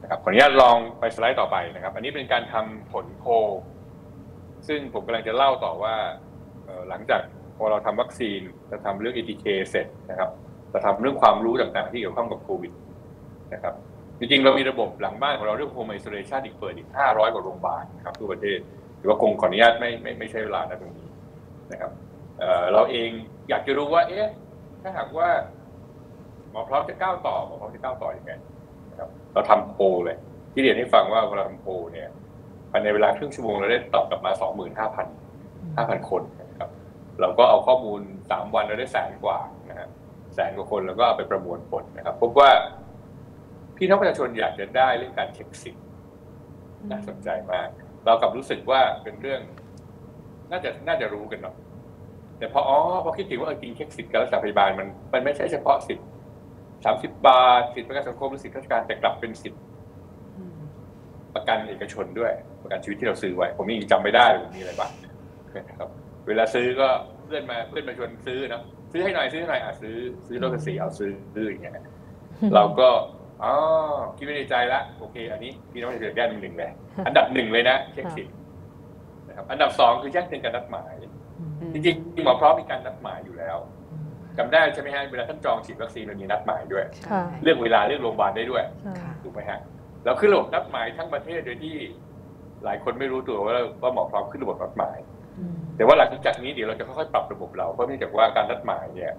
นะครับขออนุญาตลองไปสไลด์ต่อไปนะครับอันนี้เป็นการทำผลโพลซึ่งผมกำลังจะเล่าต่อว่าหลังจากพอเราทำวัคซีนจะทำเรื่อง ATK เสร็จนะครับจะทำเรื่องความรู้ต่างๆที่เกี่ยวข้องกับโควิดนะครับจริงๆเรามีระบบหลังบ้านของเราเรื่อง Home Isolation อีกเปิดอีก500 กว่าโรงพยาบาลนะครับทั่วประเทศแต่ว่าคงขออนุญาตไม่ใช้เวลานะตรงนี้นะครับเราเองอยากจะรู้ว่าเอ๊ะถ้าหากว่าหมอพร้อมจะก้าวต่อยังไงนะครับเราทำโพลเลยที่เรียนให้ฟังว่าเวลาทำโพลเนี่ยภายในเวลาครึ่งชั่วโมงเราได้ตอบกลับมา 25,000 คนนะครับเราก็เอาข้อมูล3วันเราได้100,000 กว่านะฮะ100,000 กว่าคนแล้วก็เอาไปประมวลผลนะครับพบว่าพี่น้องประชาชนอยากจะได้เรื่องการเช็คสิทธิ์น่าสนใจมากเรากลับรู้สึกว่าเป็นเรื่องน่าจะรู้กันเนาะแต่พอคิดถึงว่าจริงเช็คสิทธิ์การรักษาพยาบาลมันไม่ใช่เฉพาะสิทธิ์30 บาทสิทธิ์ประกันสังคมหรือสิทธิราชการแต่กลับเป็นสิทธิ์ประกันเอกชนด้วยประกันชีวิตที่เราซื้อไว้ผมยังจำไม่ได้เลยมีอะไรบ้างนะครับเวลาซื้อก็เพื่อนมาชวนซื้อเนาะซื้อให้หน่อยซื้อลดภาษีเอาซื้ออย่างเงี้ยเราก็คิดไม่ได้ใจละโอเคอันนี้พี่น้องจะเกิดแย่อันดับ 1เลยนะเช็คสิทธิ์นะครับอันดับ2คือแจ้งเตือนการนัดหมายจริงๆหมอพร้อมมีการนัดหมายอยู่แล้วจำได้ใช่ไหมฮะเวลาท่านจองฉีดวัคซีนมันมีนัดหมายด้วยเลือกเวลาเลือกโรงพยาบาลได้ด้วยถูกไหมฮะเราขึ้นระบบนัดหมายทั้งประเทศโดยที่หลายคนไม่รู้ตัวว่าหมอพร้อมขึ้นระบบนัดหมายแต่ว่าหลังจากนี้เดี๋ยวเราจะค่อยๆปรับระบบเราเพราะเนื่องจากว่าการนัดหมายเนี่ย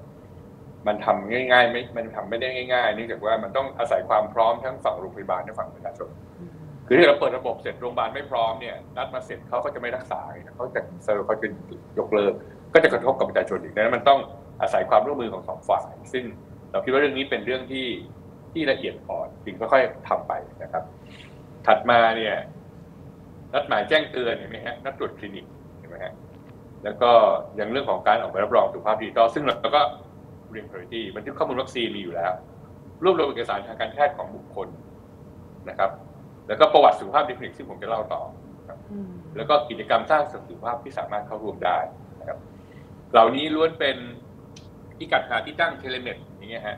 มันทำง่ายๆมันทำไม่ได้ง่ายๆเนื่องจากว่ามันต้องอาศัยความพร้อมทั้งฝั่งโรงพยาบาลและฝั่งประชาชนคือถ้าเราเปิดระบบเสร็จโรงพยาบาลไม่พร้อมเนี่ยนัดมาเสร็จเขาก็จะไม่รักษาเขาจะยกเลิกก็จะกระทบกับประชาชนอีกดังนั้นมันต้องอาศัยความร่วมมือของ2 ฝ่ายซึ่งเราคิดว่าเรื่องนี้เป็นเรื่องที่ละเอียดอ่อนจึงค่อยๆทำไปนะครับถัดมาเนี่ยนัดหมายแจ้งเตือนเห็นไหมฮะนัดตรวจคลินิกเห็นไหมฮะแล้วก็อย่างเรื่องของการออกใบรับรองสุขภาพดิจิทัลซึ่งเราก็เรียน priority บันทึกข้อมูลวัคซีนมีอยู่แล้วรวบรวมเอกสารทางการแพทย์ของบุคคลนะครับแล้วก็ประวัติสุขภาพดิคลินิกซึ่งผมจะเล่าต่อครับแล้วก็กิจกรรมสร้างสุขภาพที่สามารถเข้าร่วมได้นะครับเหล่านี้ล้วนเป็นที่กัดหาที่ตั้งเทเลเมดอย่างเงี้ยฮะ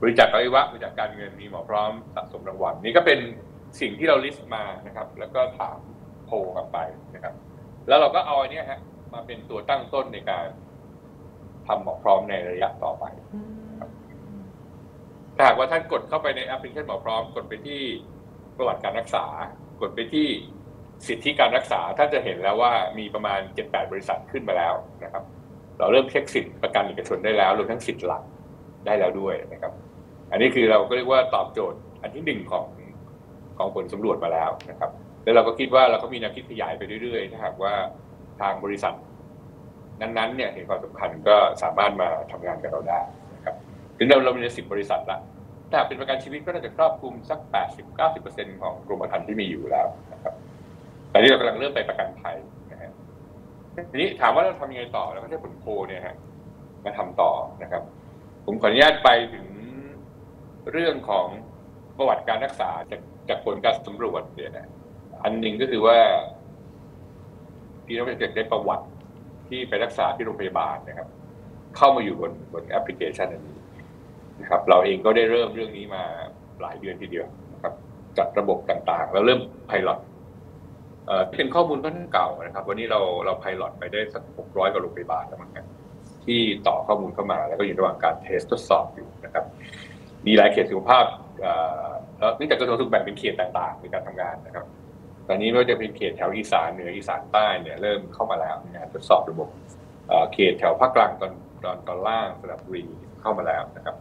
บริจาคอวัยวะบริจาคการเงินมีหมอพร้อมสะสมรางวัลนี่ก็เป็นสิ่งที่เราลิสต์มานะครับแล้วก็ถามโพลกลับไปนะครับแล้วเราก็เอาอันนี้ฮะมาเป็นตัวตั้งต้นในการทำหมอพร้อมในระยะต่อไปครับถ้าหากว่าท่านกดเข้าไปในแอปพลิเคชันหมอพร้อมกดไปที่ประวัติการรักษากดไปที่สิทธิการรักษาท่านจะเห็นแล้วว่ามีประมาณ 7-8 บริษัทขึ้นมาแล้วนะครับเราเริ่มเช็คสิทธิประกันเอกชนได้แล้วรวมทั้งสิทธิหลักได้แล้วด้วยนะครับอันนี้คือเราก็เรียกว่าตอบโจทย์อันที่1ของผลสำรวจมาแล้วนะครับแล้วเราก็คิดว่าเราก็มีแนวคิดขยายไปเรื่อยๆถ้าหากว่าทางบริษัทนั้นๆเนี่ยเห็นความสำคัญก็สามารถมาทำงานกับเราได้นะครับ ถึงเรามีใน10 บริษัทละถ้าเป็นประกันชีวิตก็น่าจะครอบคลุมสัก 80-90% ของกรมธรรม์ที่มีอยู่แล้วนะครับตอนนี้เรากำลังเริ่มไปประกันภัยนะฮะทีนี้ถามว่าเราทำยังไงต่อเราก็ใช้ผลโพเนี่ยฮะมาทำต่อนะครับผมขออนุญาตไปถึงเรื่องของประวัติการรักษาจากผลการสำรวจเนี่ยนะอันหนึ่งก็คือว่าที่เราได้ประวัติที่ไปรักษาที่โรงพยาบาลนะครับเข้ามาอยู่บนแอปพลิเคชันอันนี้นะครับเราเองก็ได้เริ่มเรื่องนี้มาหลายเดือนทีเดียวนะครับจัดระบบต่างๆแล้วเริ่มไพลอตเป็นข้อมูลค่อนข้างเก่านะครับวันนี้เราไพลอตไปได้สัก600 กว่าโรงพยาบาลแล้วมั้งครับที่ต่อข้อมูลเข้ามาแล้วก็อยู่ระหว่างการเทสทดสอบอยู่นะครับมีหลายเขตสุขภาพแล้วเนื่องจากกระทรวงสุขแบ่งเป็นเขตต่างๆในการทำงานนะครับตอนนี้ไม่ว่าจะเป็นเขตแถวอีสานเหนืออีสานใต้เนี่ยเริ่มเข้ามาแล้วนะทดสอบระบบเขตแถวภาคกลางตอนล่างสระบุรีเข้ามาแล้วนะครับ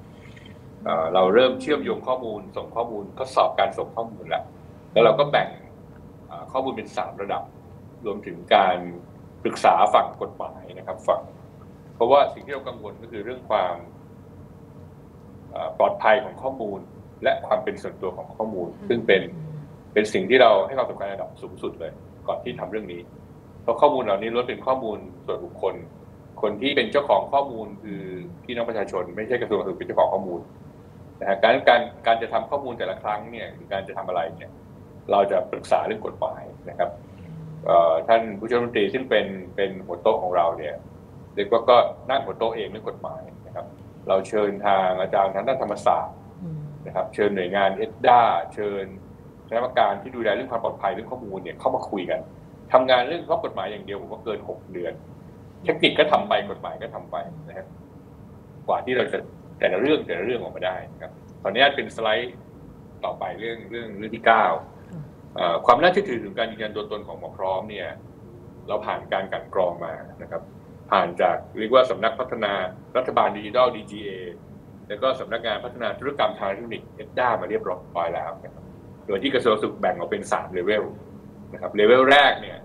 เราเริ่มเชื่อมโยงข้อมูลส่งข้อมูลทดสอบการส่งข้อมูลแล้วเราก็แบ่งข้อมูลเป็น3 ระดับรวมถึงการปรึกษาฝั่งกฎหมายนะครับฝั่งเพราะว่าสิ่งที่เรากังวลก็คือเรื่องความปลอดภัยของข้อมูลและความเป็นส่วนตัวของข้อมูลซึ่งเป็นสิ่งที่เราให้ความสำคัญระดับสูงสุดเลยก่อนที่ทำเรื่องนี้เพราะข้อมูลเหล่านี้ล้วนเป็นข้อมูลส่วนบุคคลคนที่เป็นเจ้าของข้อมูลคือพี่น้องประชาชนไม่ใช่กระทรวงเป็นเจ้าของข้อมูลนะฮะการจะทำข้อมูลแต่ละครั้งเนี่ยการจะทำอะไรเนี่ยเราจะปรึกษาเรื่องกฎหมายนะครับท่านผู้ช่วยรัฐมนตรีซึ่งเป็นหัวโต๊ะของเราเนี่ยเรียกว่าก็นั่งหัวโต๊ะเองเรื่องกฎหมายนะครับเราเชิญทางอาจารย์ทางด้านธรรมศาสตร์นะครับเชิญหน่วยงานเอ็ดด้าเชิญคณะกรรมการที่ดูแลเรื่องความปลอดภัยเรื่องข้อมูลเนี่ยเข้ามาคุยกันทำงานเรื่องข้อกฎหมายอย่างเดียวผมว่าเกิน6 เดือนเทคนิคก็ทำไปกฎหมายก็ทำไปนะครับกว่าที่เราจะแต่ละเรื่องออกมาได้นะครับตอนนี้เป็นสไลด์ต่อไปเรื่องที่9ความน่าเชื่อถือถึงการยืนยันตัวตนของหมอพร้อมเนี่ยเราผ่านการกันกรองมานะครับผ่านจากเรียกว่าสำนักพัฒนารัฐบาลดิจิทัล DGA แล้วก็สำนักงานพัฒนาธุรกรรมทางเทคนิค EDDA มาเรียบร้อยแล้วนะครับโดยที่กระทรวงสุขแบ่งออกเป็น3 เลเวลนะครับเลเวลแรกเนี่ย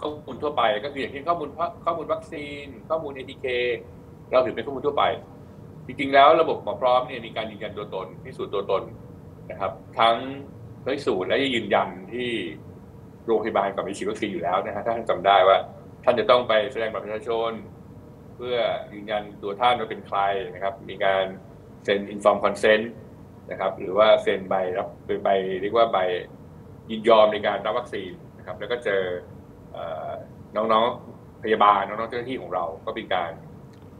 ข้อมูลทั่วไปก็คืออย่างเช่นข้อมูลวัคซีนข้อมูล ATK เราถือเป็นข้อมูลทั่วไปจริงๆแล้วระบบหมอพร้อมเนี่ยมีการยืนยันตัวตนพิสูจน์ตัวตนนะครับทั้งด้วยสูตรและยืนยันที่โรงพยาบาลกับมีฉีดวัคซีนอยู่แล้วนะฮะถ้าท่านจำได้ว่าท่านจะต้องไปแสดงบัตรประชาชนเพื่อยืนยันตัวท่านว่าเป็นใครนะครับมีการเซ็น informed consent นะครับหรือว่าเซ็นใบรับเป็นใบเรียกว่าใบยินยอมในการรับวัคซีนนะครับแล้วก็เจอน้องๆพยาบาลน้องๆเจ้าหน้าที่ของเราก็เป็นการ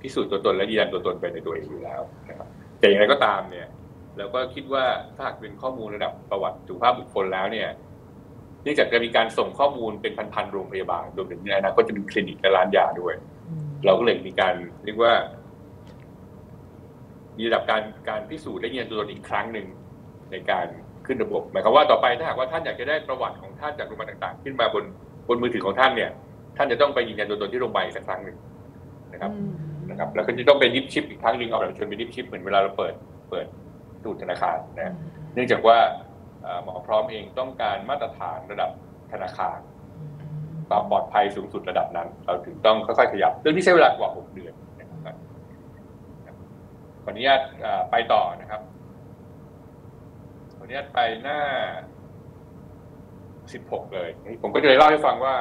พิสูจน์ตัวตนและยืนยันตัวตนไปในตัวเองอยู่แล้วนะครับแต่อย่างไรก็ตามเนี่ยแล้วก็คิดว่าถ้าหากเป็นข้อมูลระดับประวัติสุขภาพบุคคลแล้วเนี่ยเนื่องจากจะมีการส่งข้อมูลเป็นพันๆโรงพยาบาลรวมถึงในอนาคตจะเป็นคลินิกและร้านยาด้วยเราก็เลยมีการเรียกว่ามีระดับการพิสูจน์และยืนยันตัวตนอีกครั้งหนึ่งในการขึ้นระบบหมายความว่าต่อไปถ้าหากว่าท่านอยากจะได้ประวัติของท่านจากโรงพยาบาลต่างๆขึ้นมาบนมือถือของท่านเนี่ยท่านจะต้องไปยืนยันตัวตนที่โรงพยาบาลสักครั้งหนึ่งนะครับแล้วก็จะต้องไปยิปชิปอีกครั้งหนึ่งเอาบัตรประชาชนไปยิปชิปเหมือนเวลาเราเปิดธนาคารนะเนื่องจากว่าหมอพร้อมเองต้องการมาตรฐานระดับธนาคารความปลอดภัยสูงสุดระดับนั้นเราถึงต้องค่อยๆขยับเรื่องที่ใช้เวลากว่า6 เดือนนะครับขออนุญาตไปต่อนะครับขออนุญาตไปหน้า16เลยผมก็จะเล่าให้ฟังว่า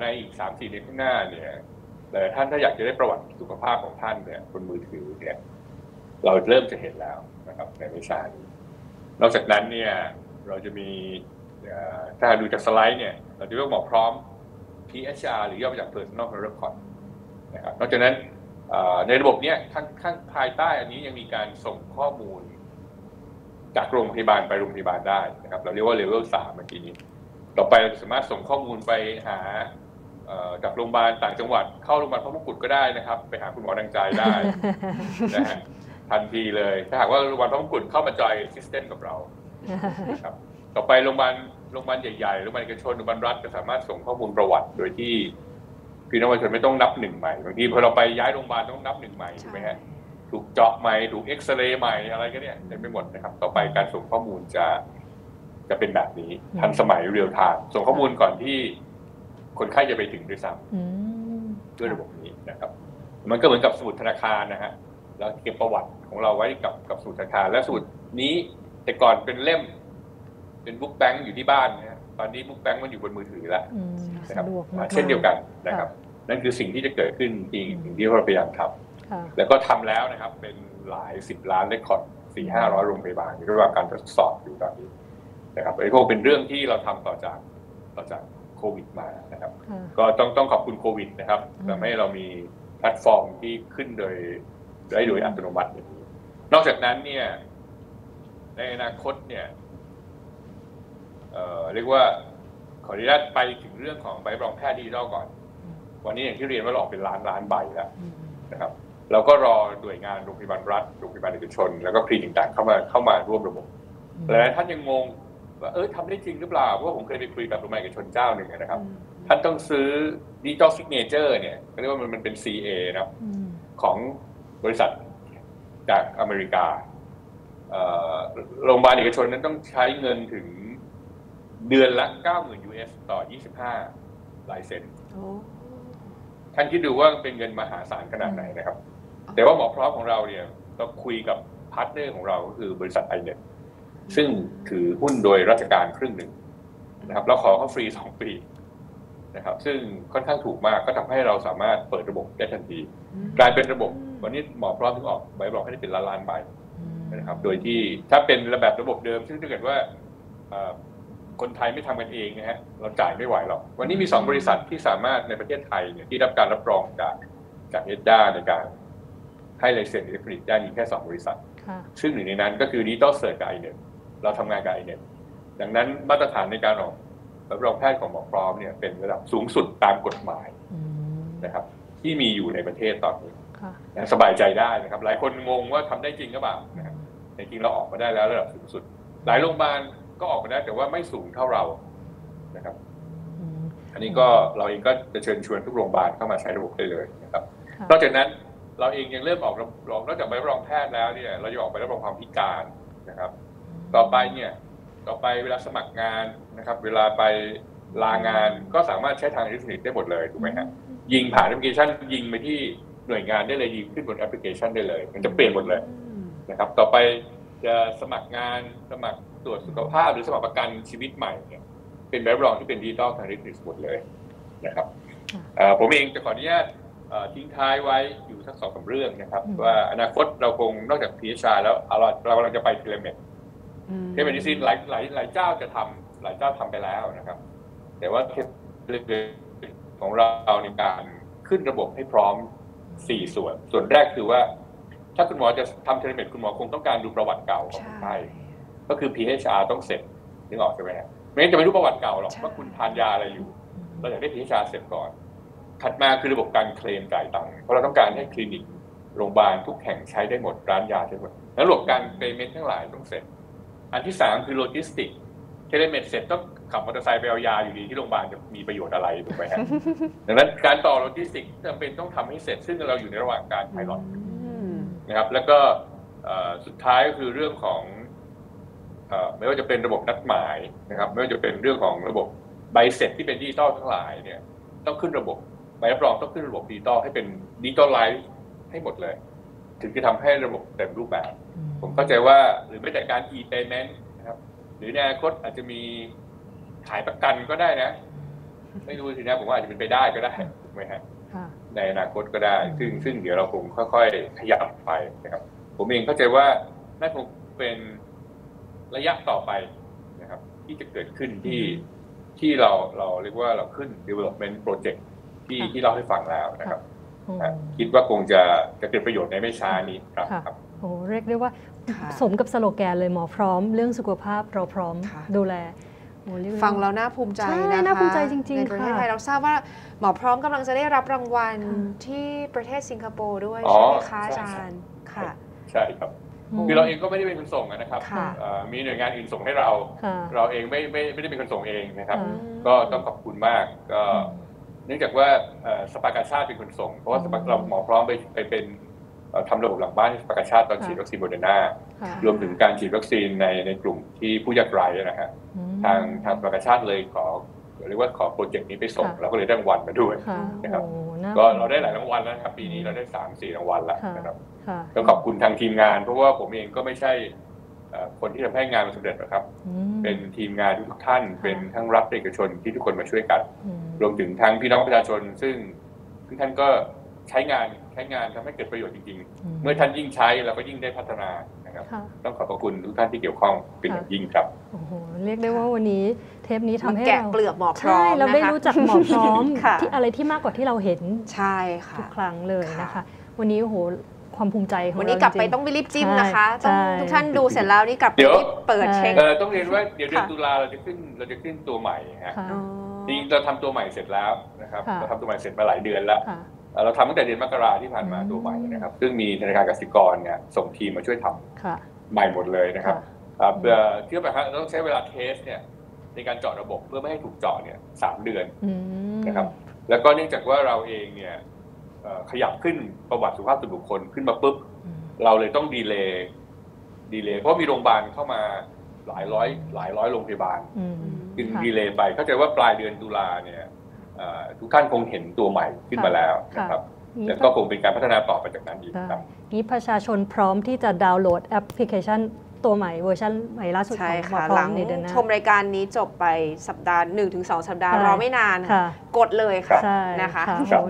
ในอีก 3-4 เดือนข้างหน้าเนี่ยหลายท่านถ้าอยากจะได้ประวัติสุขภาพของท่านเนี่ยบนมือถือเนี่ยเราเริ่มจะเห็นแล้วนะครับในวิชานี้นอกจากนั้นเนี่ยเราจะมีถ้าดูจากสไลด์เนี่ยเราจะเรียกหมอพร้อม PHR หรือย่อมาจาก Personal Health Record นะครับนอกจากนั้นในระบบเนี้ยข้างภายใต้อันนี้ยังมีการส่งข้อมูลจากโรงพยาบาลไปโรงพยาบาลได้นะครับเราเรียกว่า Level 3เมื่อกี้นี้ต่อไปเราสามารถส่งข้อมูลไปหาจากโรงพยาบาลต่างจังหวัดเข้าโรงพยาบาลพระมงกุฎก็ได้นะครับไปหาคุณหมอดังใจได้นะฮะทันทีเลยถ้าหากว่าโรงพยาบาลพระมงกุฎเข้ามาจอยซิสเต็มกับเราครับต่อไปโรงพยาบาลใหญ่ๆโรงพยาบาลเอกชนโรงพยาบาลรัฐจะสามารถส่งข้อมูลประวัติโดยที่พี่น้องประชาชนไม่ต้องนับ1ใหม่บางทีพอเราไปย้ายโรงพยาบาลต้องนับ1ใหม่ถูกไหมฮะถูกเจาะใหม่ถูกเอ็กซเรย์ใหม่อะไรก็เนี่ยเต็มไปหมดนะครับต่อไปการส่งข้อมูลจะเป็นแบบนี้ทันสมัยเรียลไทม์ส่งข้อมูลก่อนที่คนไข้จะไปถึงด้วยซ้ำด้วยระบบนี้นะครับมันก็เหมือนกับสมุดธนาคารนะฮะ แล้วเก็บประวัติของเราไว้กับสูตรราคาและสูตรนี้แต่ก่อนเป็นเล่มเป็นบุ๊กแบงค์อยู่ที่บ้านนะตอนนี้บุ๊กแบงค์มันอยู่บนมือถือแล้วนะครับเช่นเดียวกันนะครับนั่นคือสิ่งที่จะเกิดขึ้นจริงสิ่งที่เราพยายามทำแล้วก็ทำแล้วนะครับเป็นหลาย10 ล้านเรคคอร์ด 400-500 โรงพยาบาลที่ระหว่างการทดสอบอยู่ตอนนี้นะครับไอ้พวกเป็นเรื่องที่เราทำต่อจากโควิดมานะครับก็ต้องขอบคุณโควิดนะครับทำให้เรามีแพลตฟอร์มที่ขึ้นโดยอัตโนมัติอย่างนี้นอกจากนั้นเนี่ยในอนาคตเนี่ยเรียกว่าขออนุญาตไปถึงเรื่องของใบรับรองแพทย์ดิจิทัลก่อนวันนี้อย่างที่เรียนว่าเราออกเป็นล้านใบแล้วนะครับเราก็รอหน่วยงานโรงพยาบาลรัฐโรงพยาบาลเอกชนแล้วก็คลินิกต่างๆเข้ามาร่วมระบบหลายท่านยังงงว่าทำได้จริงหรือเปล่าเพราะผมเคยไปคุยกับโรงพยาบาลเอกชนเจ้าหนึ่งนะครับท่านต้องซื้อดิจิทัลซิกเนเจอร์เนี่ยเรียกว่ามันเป็น CA นะครับของบริษัทจากอเมริกาโรงพยาบาลเอกชนนั้นต้องใช้เงินถึงเดือนละ 90,000 US ต่อ 25 ลายเซ็นท่านคิดดูว่าเป็นเงินมหาศาลขนาดไหนนะครับแต่ว่าหมอพร้อมของเราเนี่ยเราคุยกับพาร์ทเนอร์ของเราก็คือบริษัทไอเน็ตซึ่งถือหุ้นโดยราชการครึ่งหนึ่งนะครับเราขอเขาฟรี2 ปีนะครับซึ่งค่อนข้างถูกมากก็ทำให้เราสามารถเปิดระบบได้ทันทีกลายเป็นระบบวันนี้หมอพร้อมถึงออกใบบอกให้ได้เป็นล้านใบนะครับโดยที่ถ้าเป็นระบบเดิมซึ่งถ้าเกิดว่าคนไทยไม่ทำกันเองนะฮะเราจ่ายไม่ไหวหรอกวันนี้มี2 บริษัทที่สามารถในประเทศไทยเนี่ยที่รับการรับรองจากเอสด้าในการให้ไลเซนส์ผลิตได้มีแค่2 บริษัทซึ่งหนึ่งในนั้นก็คือดิจิทัลเซอร์ไกด์เนี่ยเราทำงานกับไอเน็ตดังนั้นมาตรฐานในการออกรับรองแพทย์ของหมอพร้อมเนี่ยเป็นระดับสูงสุดตามกฎหมายนะครับที่มีอยู่ในประเทศตอนนี้สบายใจได้นะครับหลายคนงงว่าทำได้จริงหรือเปล่านะจริงเราออกมาได้แล้วระดับสูงสุดหลายโรงพยาบาลก็ออกมาได้แต่ว่าไม่สูงเท่าเรานะครับอันนี้ก็เราเองก็จะเชิญชวนทุกโรงพยาบาลเข้ามาใช้ระบบได้เลยนะครับนอกจากนั้นเราเองยังเริ่มออกนอกจากใบรับรองแพทย์แล้วเนี่ยเราจะออกใบรับรองความพิการนะครับต่อไปเวลาสมัครงานนะครับเวลาไปลางานก็สามารถใช้ทางอิเล็กทรอนิกส์ได้หมดเลยถูกไหมฮะยิงผ่านแอปพลิเคชันยิงไปที่หน่วยงานได้เลยยิงขึ้นบนแอปพลิเคชันได้เลยมันจะเปลี่ยนหมดเลยนะครับต่อไปจะสมัครงานสมัครตรวจสุขภาพหรือสมัครประกันชีวิตใหม่เนี่ยเป็นใบรับรองที่เป็นดิจิทัลทางอิเล็กทรอนิกส์หมดเลยนะครับผมเองจะขออนุญาตทิ้งท้ายไว้อยู่ทั้ง2-3 เรื่องนะครับว่าอนาคตเราคงนอกจากพีเอชอาร์แล้วเรากำลังจะไปเทเลเมดเทเลเมดนี่หลายเจ้าจะทำหลายเจ้าทำไปแล้วนะครับแต่ว่าเรื่องของเราในการขึ้นระบบให้พร้อม4 ส่วนส่วนแรกคือว่าถ้าคุณหมอจะทำเทเลเมดคุณหมอคงต้องการดูประวัติเก่าของคนไข้ก็คือ PHR ต้องเสร็จนึกออกใช่ไหมครับไม่งั้นจะไม่รู้ประวัติเก่าหรอกว่าคุณทานยาอะไรอยู่เราอยากได้ PHR เสร็จก่อนถัดมาคือระบบการเคลมจ่ายตังค์เพราะเราต้องการให้คลินิกโรงพยาบาลทุกแห่งใช้ได้หมดร้านยาใช้หมดแล้วระบบการเคลมทั้งหลายต้องเสร็จอันที่3คือโลจิสติกเทเลเมดเสร็จต้องขับมอเตอร์ไซค์ไปเอายาอยู่ดีที่โรงพยาบาลจะมีประโยชน์อะไรถูกไหมครับดังนั้นการต่อโลจิสติกจำเป็นต้องทำให้เสร็จซึ่งเราอยู่ในระหว่างการไพลอตนะครับแล้วก็สุดท้ายก็คือเรื่องของไม่ว่าจะเป็นระบบนัดหมายนะครับไม่ว่าจะเป็นเรื่องของระบบใบเสร็จที่เป็นดิจิตอลทั้งหลายเนี่ยต้องขึ้นระบบใบรับรองต้องขึ้นระบบดิจิตอลให้เป็นดิจิตอลไลฟ์ให้หมดเลยถึงจะทำให้ระบบเต็มรูปแบบผมเข้าใจว่าหรือไม่แต่การ e-payment นะครับหรือในอนาคตอาจจะมีขายประกันก็ได้นะไม่รู้สินะผมว่าอาจจะเป็นไปได้ก็ได้ถูกไหมฮะในอนาคตก็ได้ซึ่งเดี๋ยวเราคงค่อยๆขยับไปนะครับผมเองเข้าใจว่าน่าคงเป็นระยะต่อไปนะครับที่จะเกิดขึ้นที่เราเรียกว่าเราขึ้น development project ที่เราให้ฟังแล้วนะครับคิดว่าคงจะเกิดประโยชน์ในไม่ช้านี้ครับโอ้เรียกได้ว่าสมกับสโลแกนเลยหมอพร้อมเรื่องสุขภาพเราพร้อมดูแลฟังแล้วน่าภูมิใจนะคะในประเทศไทยเราทราบว่าหมอพร้อมกำลังจะได้รับรางวัลที่ประเทศสิงคโปร์ด้วยใช่ไหมคะอาจารย์ค่ะใช่ครับคือเราเองก็ไม่ได้เป็นคนส่งนะครับมีหน่วยงานอื่นส่งให้เราเราเองไม่ได้เป็นคนส่งเองนะครับก็ต้องขอบคุณมากก็เนื่องจากว่าสปากาชาติเป็นคนส่งเพราะว่าสปากาหมอพร้อมไปเป็นทำระบบหลังบ้านสปากาชาติตอนฉีดวัคซีนโมเดอร์นารวมถึงการฉีดวัคซีนในกลุ่มที่ผู้ยากไร้นะฮะทางสปากาชาติเลยขอ เรียกว่าขอโปรเจกต์นี้ไปส่งเราก็เลยได้รางวัลมาด้วยนะครับก็เราได้หลายรางวัลแล้วครับปีนี้เราได้ 3-4 รางวัลแล้วนะครับก็ขอบคุณทางทีมงานเพราะว่าผมเองก็ไม่ใช่คนที่ทำให้งานมันสำเร็จนะครับเป็นทีมงานทุกท่านเป็นทั้งรัฐเอกชนที่ทุกคนมาช่วยกันรวมถึงทั้งพี่น้องประชาชนซึ่งท่านก็ใช้งานทำให้เกิดประโยชน์จริงๆเมื่อท่านยิ่งใช้เราก็ยิ่งได้พัฒนานะครับต้องขอบคุณทุกท่านที่เกี่ยวข้องเป็นอย่างยิ่งครับโอ้โหเรียกได้ว่าวันนี้เทปนี้ทำให้เราเปลือกหมอบพร้อมเราได้รู้จักหมอบพร้อมที่อะไรที่มากกว่าที่เราเห็นใช่ค่ะทุกครั้งเลยนะคะวันนี้โอ้โหความภูมิใจวันนี้กลับไปต้องไปรีบจิ้มนะคะทุกท่านดูเสร็จแล้วนี่กลับไปรีบเปิดเช็คต้องเรียนว่าเดี๋ยวเดือนตุลาเราจะขึ้นตัวใหม่ฮะจริงเราทำตัวใหม่เสร็จแล้วนะครับเราทำตัวใหม่เสร็จมาหลายเดือนแล้วเราทำตั้งแต่เดือนมกราที่ผ่านมาตัวใหม่นะครับซึ่งมีธนาคารกสิกรเนี่ยส่งทีมมาช่วยทำใหม่หมดเลยนะครับเพื่อเชื่อไหมครับต้องใช้เวลาเทสเนี่ยในการเจาะระบบเพื่อไม่ให้ถูกเจาะเนี่ย3 เดือนนะครับแล้วก็เนื่องจากว่าเราเองเนี่ยขยับขึ้นประวัติสุขภาพส่วนบุคคลขึ้นมาปุ๊บเราเลยต้องดีเลย์เพราะมีโรงพยาบาลเข้ามาหลายร้อยโรงพยาบาลจึงดีเลย์ไปเข้าใจว่าปลายเดือนตุลาเนี่ยทุกท่านคงเห็นตัวใหม่ขึ้นมาแล้วนะครับแล้วก็คงเป็นการพัฒนาต่อไปจากนั้นอีกครับนี้ประชาชนพร้อมที่จะดาวน์โหลดแอปพลิเคชันตัวใหม่เวอร์ชันใหม่ล่าสุดของหมอพร้อมในเดือนหน้าชมรายการนี้จบไปสัปดาห์ 1-2 สัปดาห์รอไม่นานกดเลยค่ะนะคะ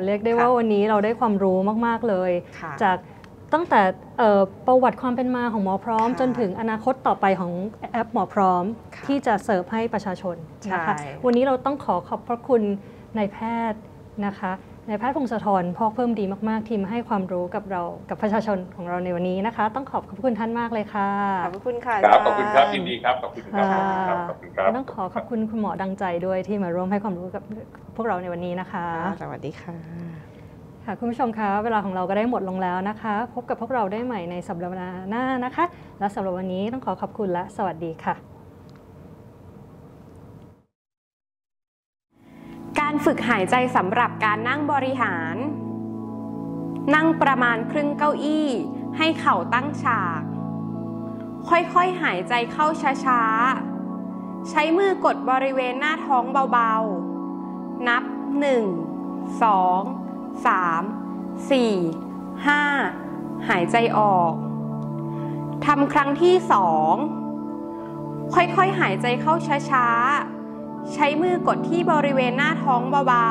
เรียกได้ว่าวันนี้เราได้ความรู้มากๆเลยจากตั้งแต่ประวัติความเป็นมาของหมอพร้อมจนถึงอนาคตต่อไปของแอปหมอพร้อมที่จะเสิร์ฟให้ประชาชนนะคะวันนี้เราต้องขอบพระคุณนายแพทย์นะคะนายแพทย์พงศธรพอกเพิ่มดีมากๆที่มาให้ความรู้กับเรากับประชาชนของเราในวันนี้นะคะต้องขอบคุณท่านมากเลยค่ะขอบคุณค่ะขอบคุณครับยินดีครับขอบคุณครับขอบคุณครับต้องขอบคุณคุณหมอดังใจด้วยที่มาร่วมให้ความรู้กับพวกเราในวันนี้นะคะสวัสดีค่ะค่ะคุณผู้ชมคะเวลาของเราก็ได้หมดลงแล้วนะคะพบกับพวกเราได้ใหม่ในสัปดาห์หน้านะคะและสำหรับวันนี้ต้องขอบคุณและสวัสดีค่ะการฝึกหายใจสำหรับการนั่งบริหารนั่งประมาณครึ่งเก้าอี้ให้เข่าตั้งฉากค่อยๆหายใจเข้าช้าๆใช้มือกดบริเวณหน้าท้องเบาๆนับ 1, 2, 3, 4, 5 หายใจออกทำครั้งที่ 2 ค่อยๆหายใจเข้าช้าๆใช้มือกดที่บริเวณหน้าท้องเบา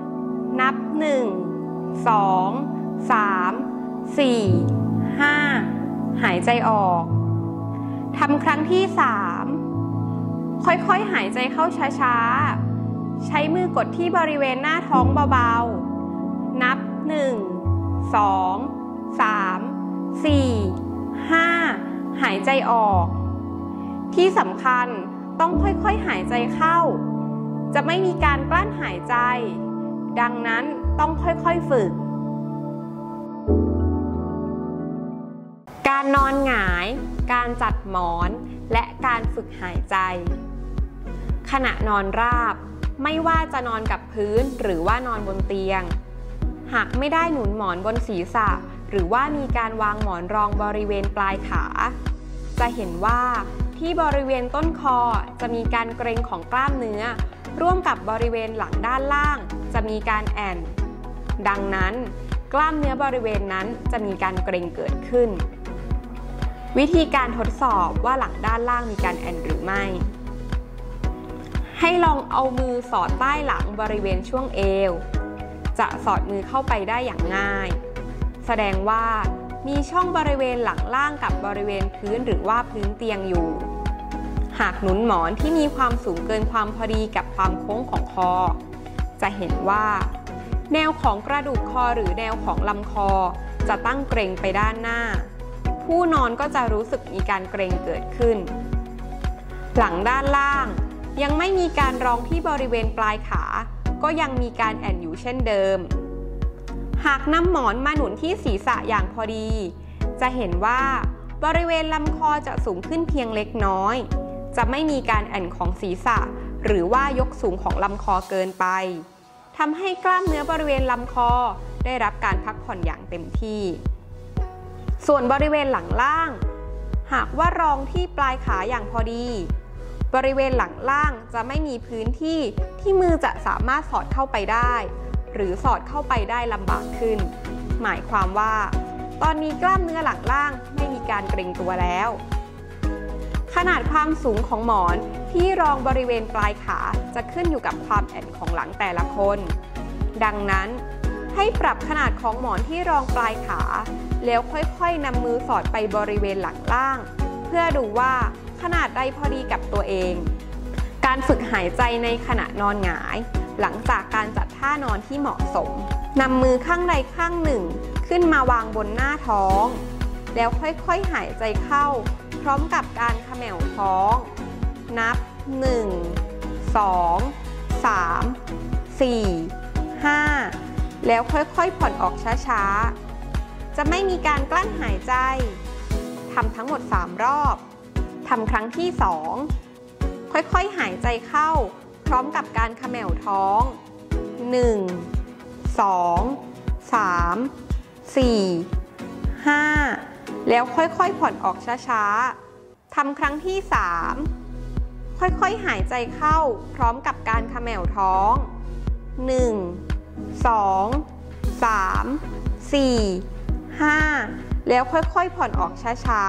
ๆนับ 1, 2, 3, 4, 5 หายใจออกทำครั้งที่ 3 ค่อยๆหายใจเข้าช้าๆใช้มือกดที่บริเวณหน้าท้องเบาๆนับ 1, 2, 3, 4, 5 หายใจออกที่สำคัญต้องค่อยๆหายใจเข้าจะไม่มีการกลั้นหายใจดังนั้นต้องค่อยๆฝึกการนอนหงายการจัดหมอนและการฝึกหายใจขณะนอนราบไม่ว่าจะนอนกับพื้นหรือว่านอนบนเตียงหากไม่ได้หนุนหมอนบนศีรษะหรือว่ามีการวางหมอนรองบริเวณปลายขาจะเห็นว่าที่บริเวณต้นคอจะมีการเกร็งของกล้ามเนื้อร่วมกับบริเวณหลังด้านล่างจะมีการแอนดังนั้นกล้ามเนื้อบริเวณนั้นจะมีการเกร็งเกิดขึ้นวิธีการทดสอบว่าหลังด้านล่างมีการแอนหรือไม่ให้ลองเอามือสอดใต้หลังบริเวณช่วงเอวจะสอดมือเข้าไปได้อย่างง่ายแสดงว่ามีช่องบริเวณหลังล่างกับบริเวณพื้นหรือว่าพื้นเตียงอยู่หากหนุนหมอนที่มีความสูงเกินความพอดีกับความโค้งของคอจะเห็นว่าแนวของกระดูกคอหรือแนวของลำคอจะตั้งเกร็งไปด้านหน้าผู้นอนก็จะรู้สึกมีการเกร็งเกิดขึ้นหลังด้านล่างยังไม่มีการรองที่บริเวณปลายขาก็ยังมีการแอนอยู่เช่นเดิมหากนำหมอนมาหนุนที่ศีรษะอย่างพอดีจะเห็นว่าบริเวณลำคอจะสูงขึ้นเพียงเล็กน้อยจะไม่มีการแอนของศีรษะหรือว่ายกสูงของลำคอเกินไปทำให้กล้ามเนื้อบริเวณลำคอได้รับการพักผ่อนอย่างเต็มที่ส่วนบริเวณหลังล่างหากว่ารองที่ปลายขาอย่างพอดี บริเวณหลังล่างจะไม่มีพื้นที่ที่มือจะสามารถสอดเข้าไปได้หรือสอดเข้าไปได้ลำบากขึ้นหมายความว่าตอนนี้กล้ามเนื้อหลังล่างไม่มีการเกร็งตัวแล้วขนาดความสูงของหมอนที่รองบริเวณปลายขาจะขึ้นอยู่กับความแอ่นของหลังแต่ละคนดังนั้นให้ปรับขนาดของหมอนที่รองปลายขาแล้วค่อยๆนำมือสอดไปบริเวณหลังล่างเพื่อดูว่าขนาดใดพอดีกับตัวเองการฝึกหายใจในขณะนอนหงายหลังจากการจัดท่านอนที่เหมาะสมนำมือข้างใดข้างหนึ่งขึ้นมาวางบนหน้าท้องแล้วค่อยๆหายใจเข้าพร้อมกับการเขม่าท้องนับ 1, 2, 3, 4, 5 แล้วค่อยๆผ่อนออกช้าๆจะไม่มีการกลั้นหายใจทำทั้งหมด3รอบทำครั้งที่2ค่อยๆหายใจเข้าพร้อมกับการเขม่าท้อง1, 2, 3, 4, 5แล้วค่อยๆผ่อนออกช้าๆทำครั้งที่3ค่อยๆหายใจเข้าพร้อมกับการเขม่าท้อง1, 2, 3, 4, 5แล้วค่อยๆผ่อนออกช้า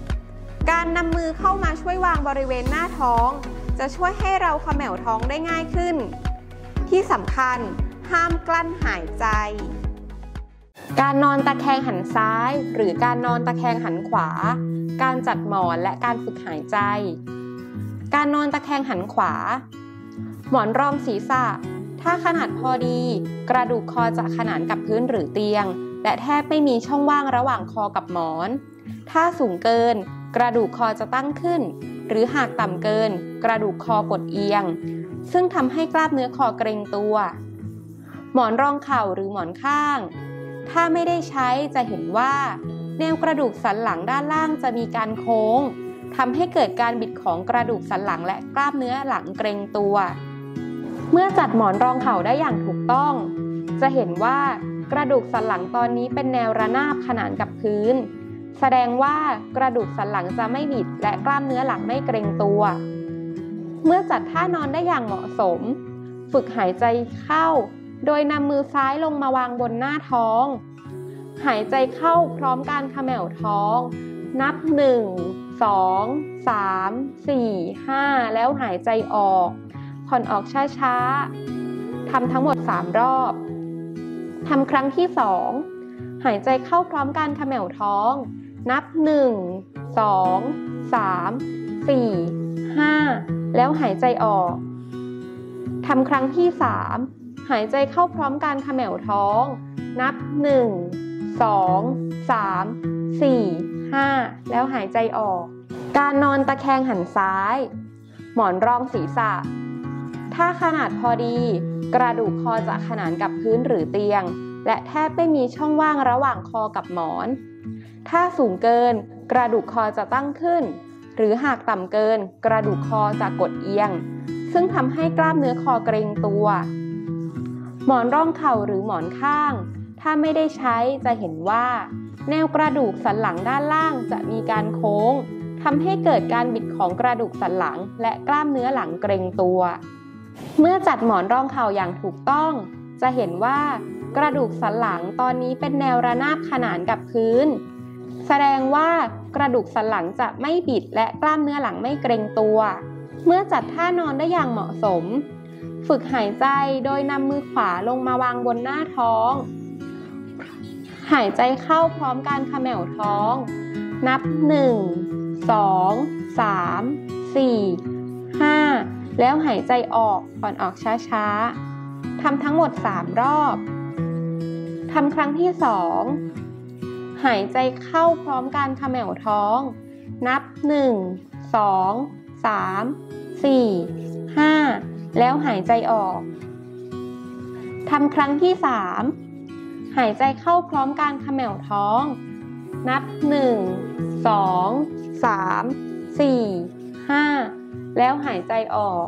ๆการนำมือเข้ามาช่วยวางบริเวณหน้าท้องจะช่วยให้เราเขม่าท้องได้ง่ายขึ้นที่สำคัญห้ามกลั้นหายใจการนอนตะแคงหันซ้ายหรือการนอนตะแคงหันขวาการจัดหมอนและการฝึกหายใจการนอนตะแคงหันขวาหมอนรองศีรษะถ้าขนาดพอดีกระดูกคอจะขนานกับพื้นหรือเตียงและแทบไม่มีช่องว่างระหว่างคอกับหมอนถ้าสูงเกินกระดูกคอจะตั้งขึ้นหรือหากต่ำเกินกระดูกคอกดเอียงซึ่งทำให้กล้ามเนื้อคอเกร็งตัวหมอนรองเข่าหรือหมอนข้างถ้าไม่ได้ใช้จะเห็นว่าแนวกระดูกสันหลังด้านล่างจะมีการโค้งทำให้เกิดการบิดของกระดูกสันหลังและกล้ามเนื้อหลังเกร็งตัวเมื่อจัดหมอนรองเข่าได้อย่างถูกต้องจะเห็นว่ากระดูกสันหลังตอนนี้เป็นแนวระนาบขนานกับพื้นแสดงว่ากระดูกสันหลังจะไม่บิดและกล้ามเนื้อหลังไม่เกร็งตัวเมื่อจัดท่านอนได้อย่างเหมาะสมฝึกหายใจเข้าโดยนำมือซ้ายลงมาวางบนหน้าท้องหายใจเข้าพร้อมการเขม่าท้องนับ 1, 2, 3, 4, 5 แล้วหายใจออกผ่อนออกช้าๆทำทั้งหมด3รอบทำครั้งที่2หายใจเข้าพร้อมการเขม่าท้องนับ 1, 2, 3, 4, 5 แล้วหายใจออกทำครั้งที่3หายใจเข้าพร้อมการเขม่าท้องนับ 1, 2, 3, 4, 5 แล้วหายใจออกการนอนตะแคงหันซ้ายหมอนรองศีรษะถ้าขนาดพอดีกระดูกคอจะขนานกับพื้นหรือเตียงและแทบไม่มีช่องว่างระหว่างคอกับหมอนถ้าสูงเกินกระดูกคอจะตั้งขึ้นหรือหากต่ำเกินกระดูกคอจะกดเอียงซึ่งทำให้กล้ามเนื้อคอเกร็งตัวหมอนรองเข่าหรือหมอนข้างถ้าไม่ได้ใช้จะเห็นว่าแนวกระดูกสันหลังด้านล่างจะมีการโค้งทำให้เกิดการบิดของกระดูกสันหลังและกล้ามเนื้อหลังเกร็งตัวเมื่อจัดหมอนรองเข่าอย่างถูกต้องจะเห็นว่ากระดูกสันหลังตอนนี้เป็นแนวระนาบขนานกับพื้นแสดงว่ากระดูกสันหลังจะไม่บิดและกล้ามเนื้อหลังไม่เกร็งตัวเมื่อจัดท่านอนได้อย่างเหมาะสมฝึกหายใจโดยนำมือขวาลงมาวางบนหน้าท้องหายใจเข้าพร้อมการเขม่าท้องนับ 1, 2, 3, 4, 5 แล้วหายใจออกผ่อนออกช้าๆทำทั้งหมด3รอบทำครั้งที่2หายใจเข้าพร้อมการเขม่าท้องนับ 1, 2, 3, 4, 5แล้วหายใจออกทำครั้งที่3หายใจเข้าพร้อมการเขม่าท้องนับ 1, 2, 3, 4, 5 แล้วหายใจออก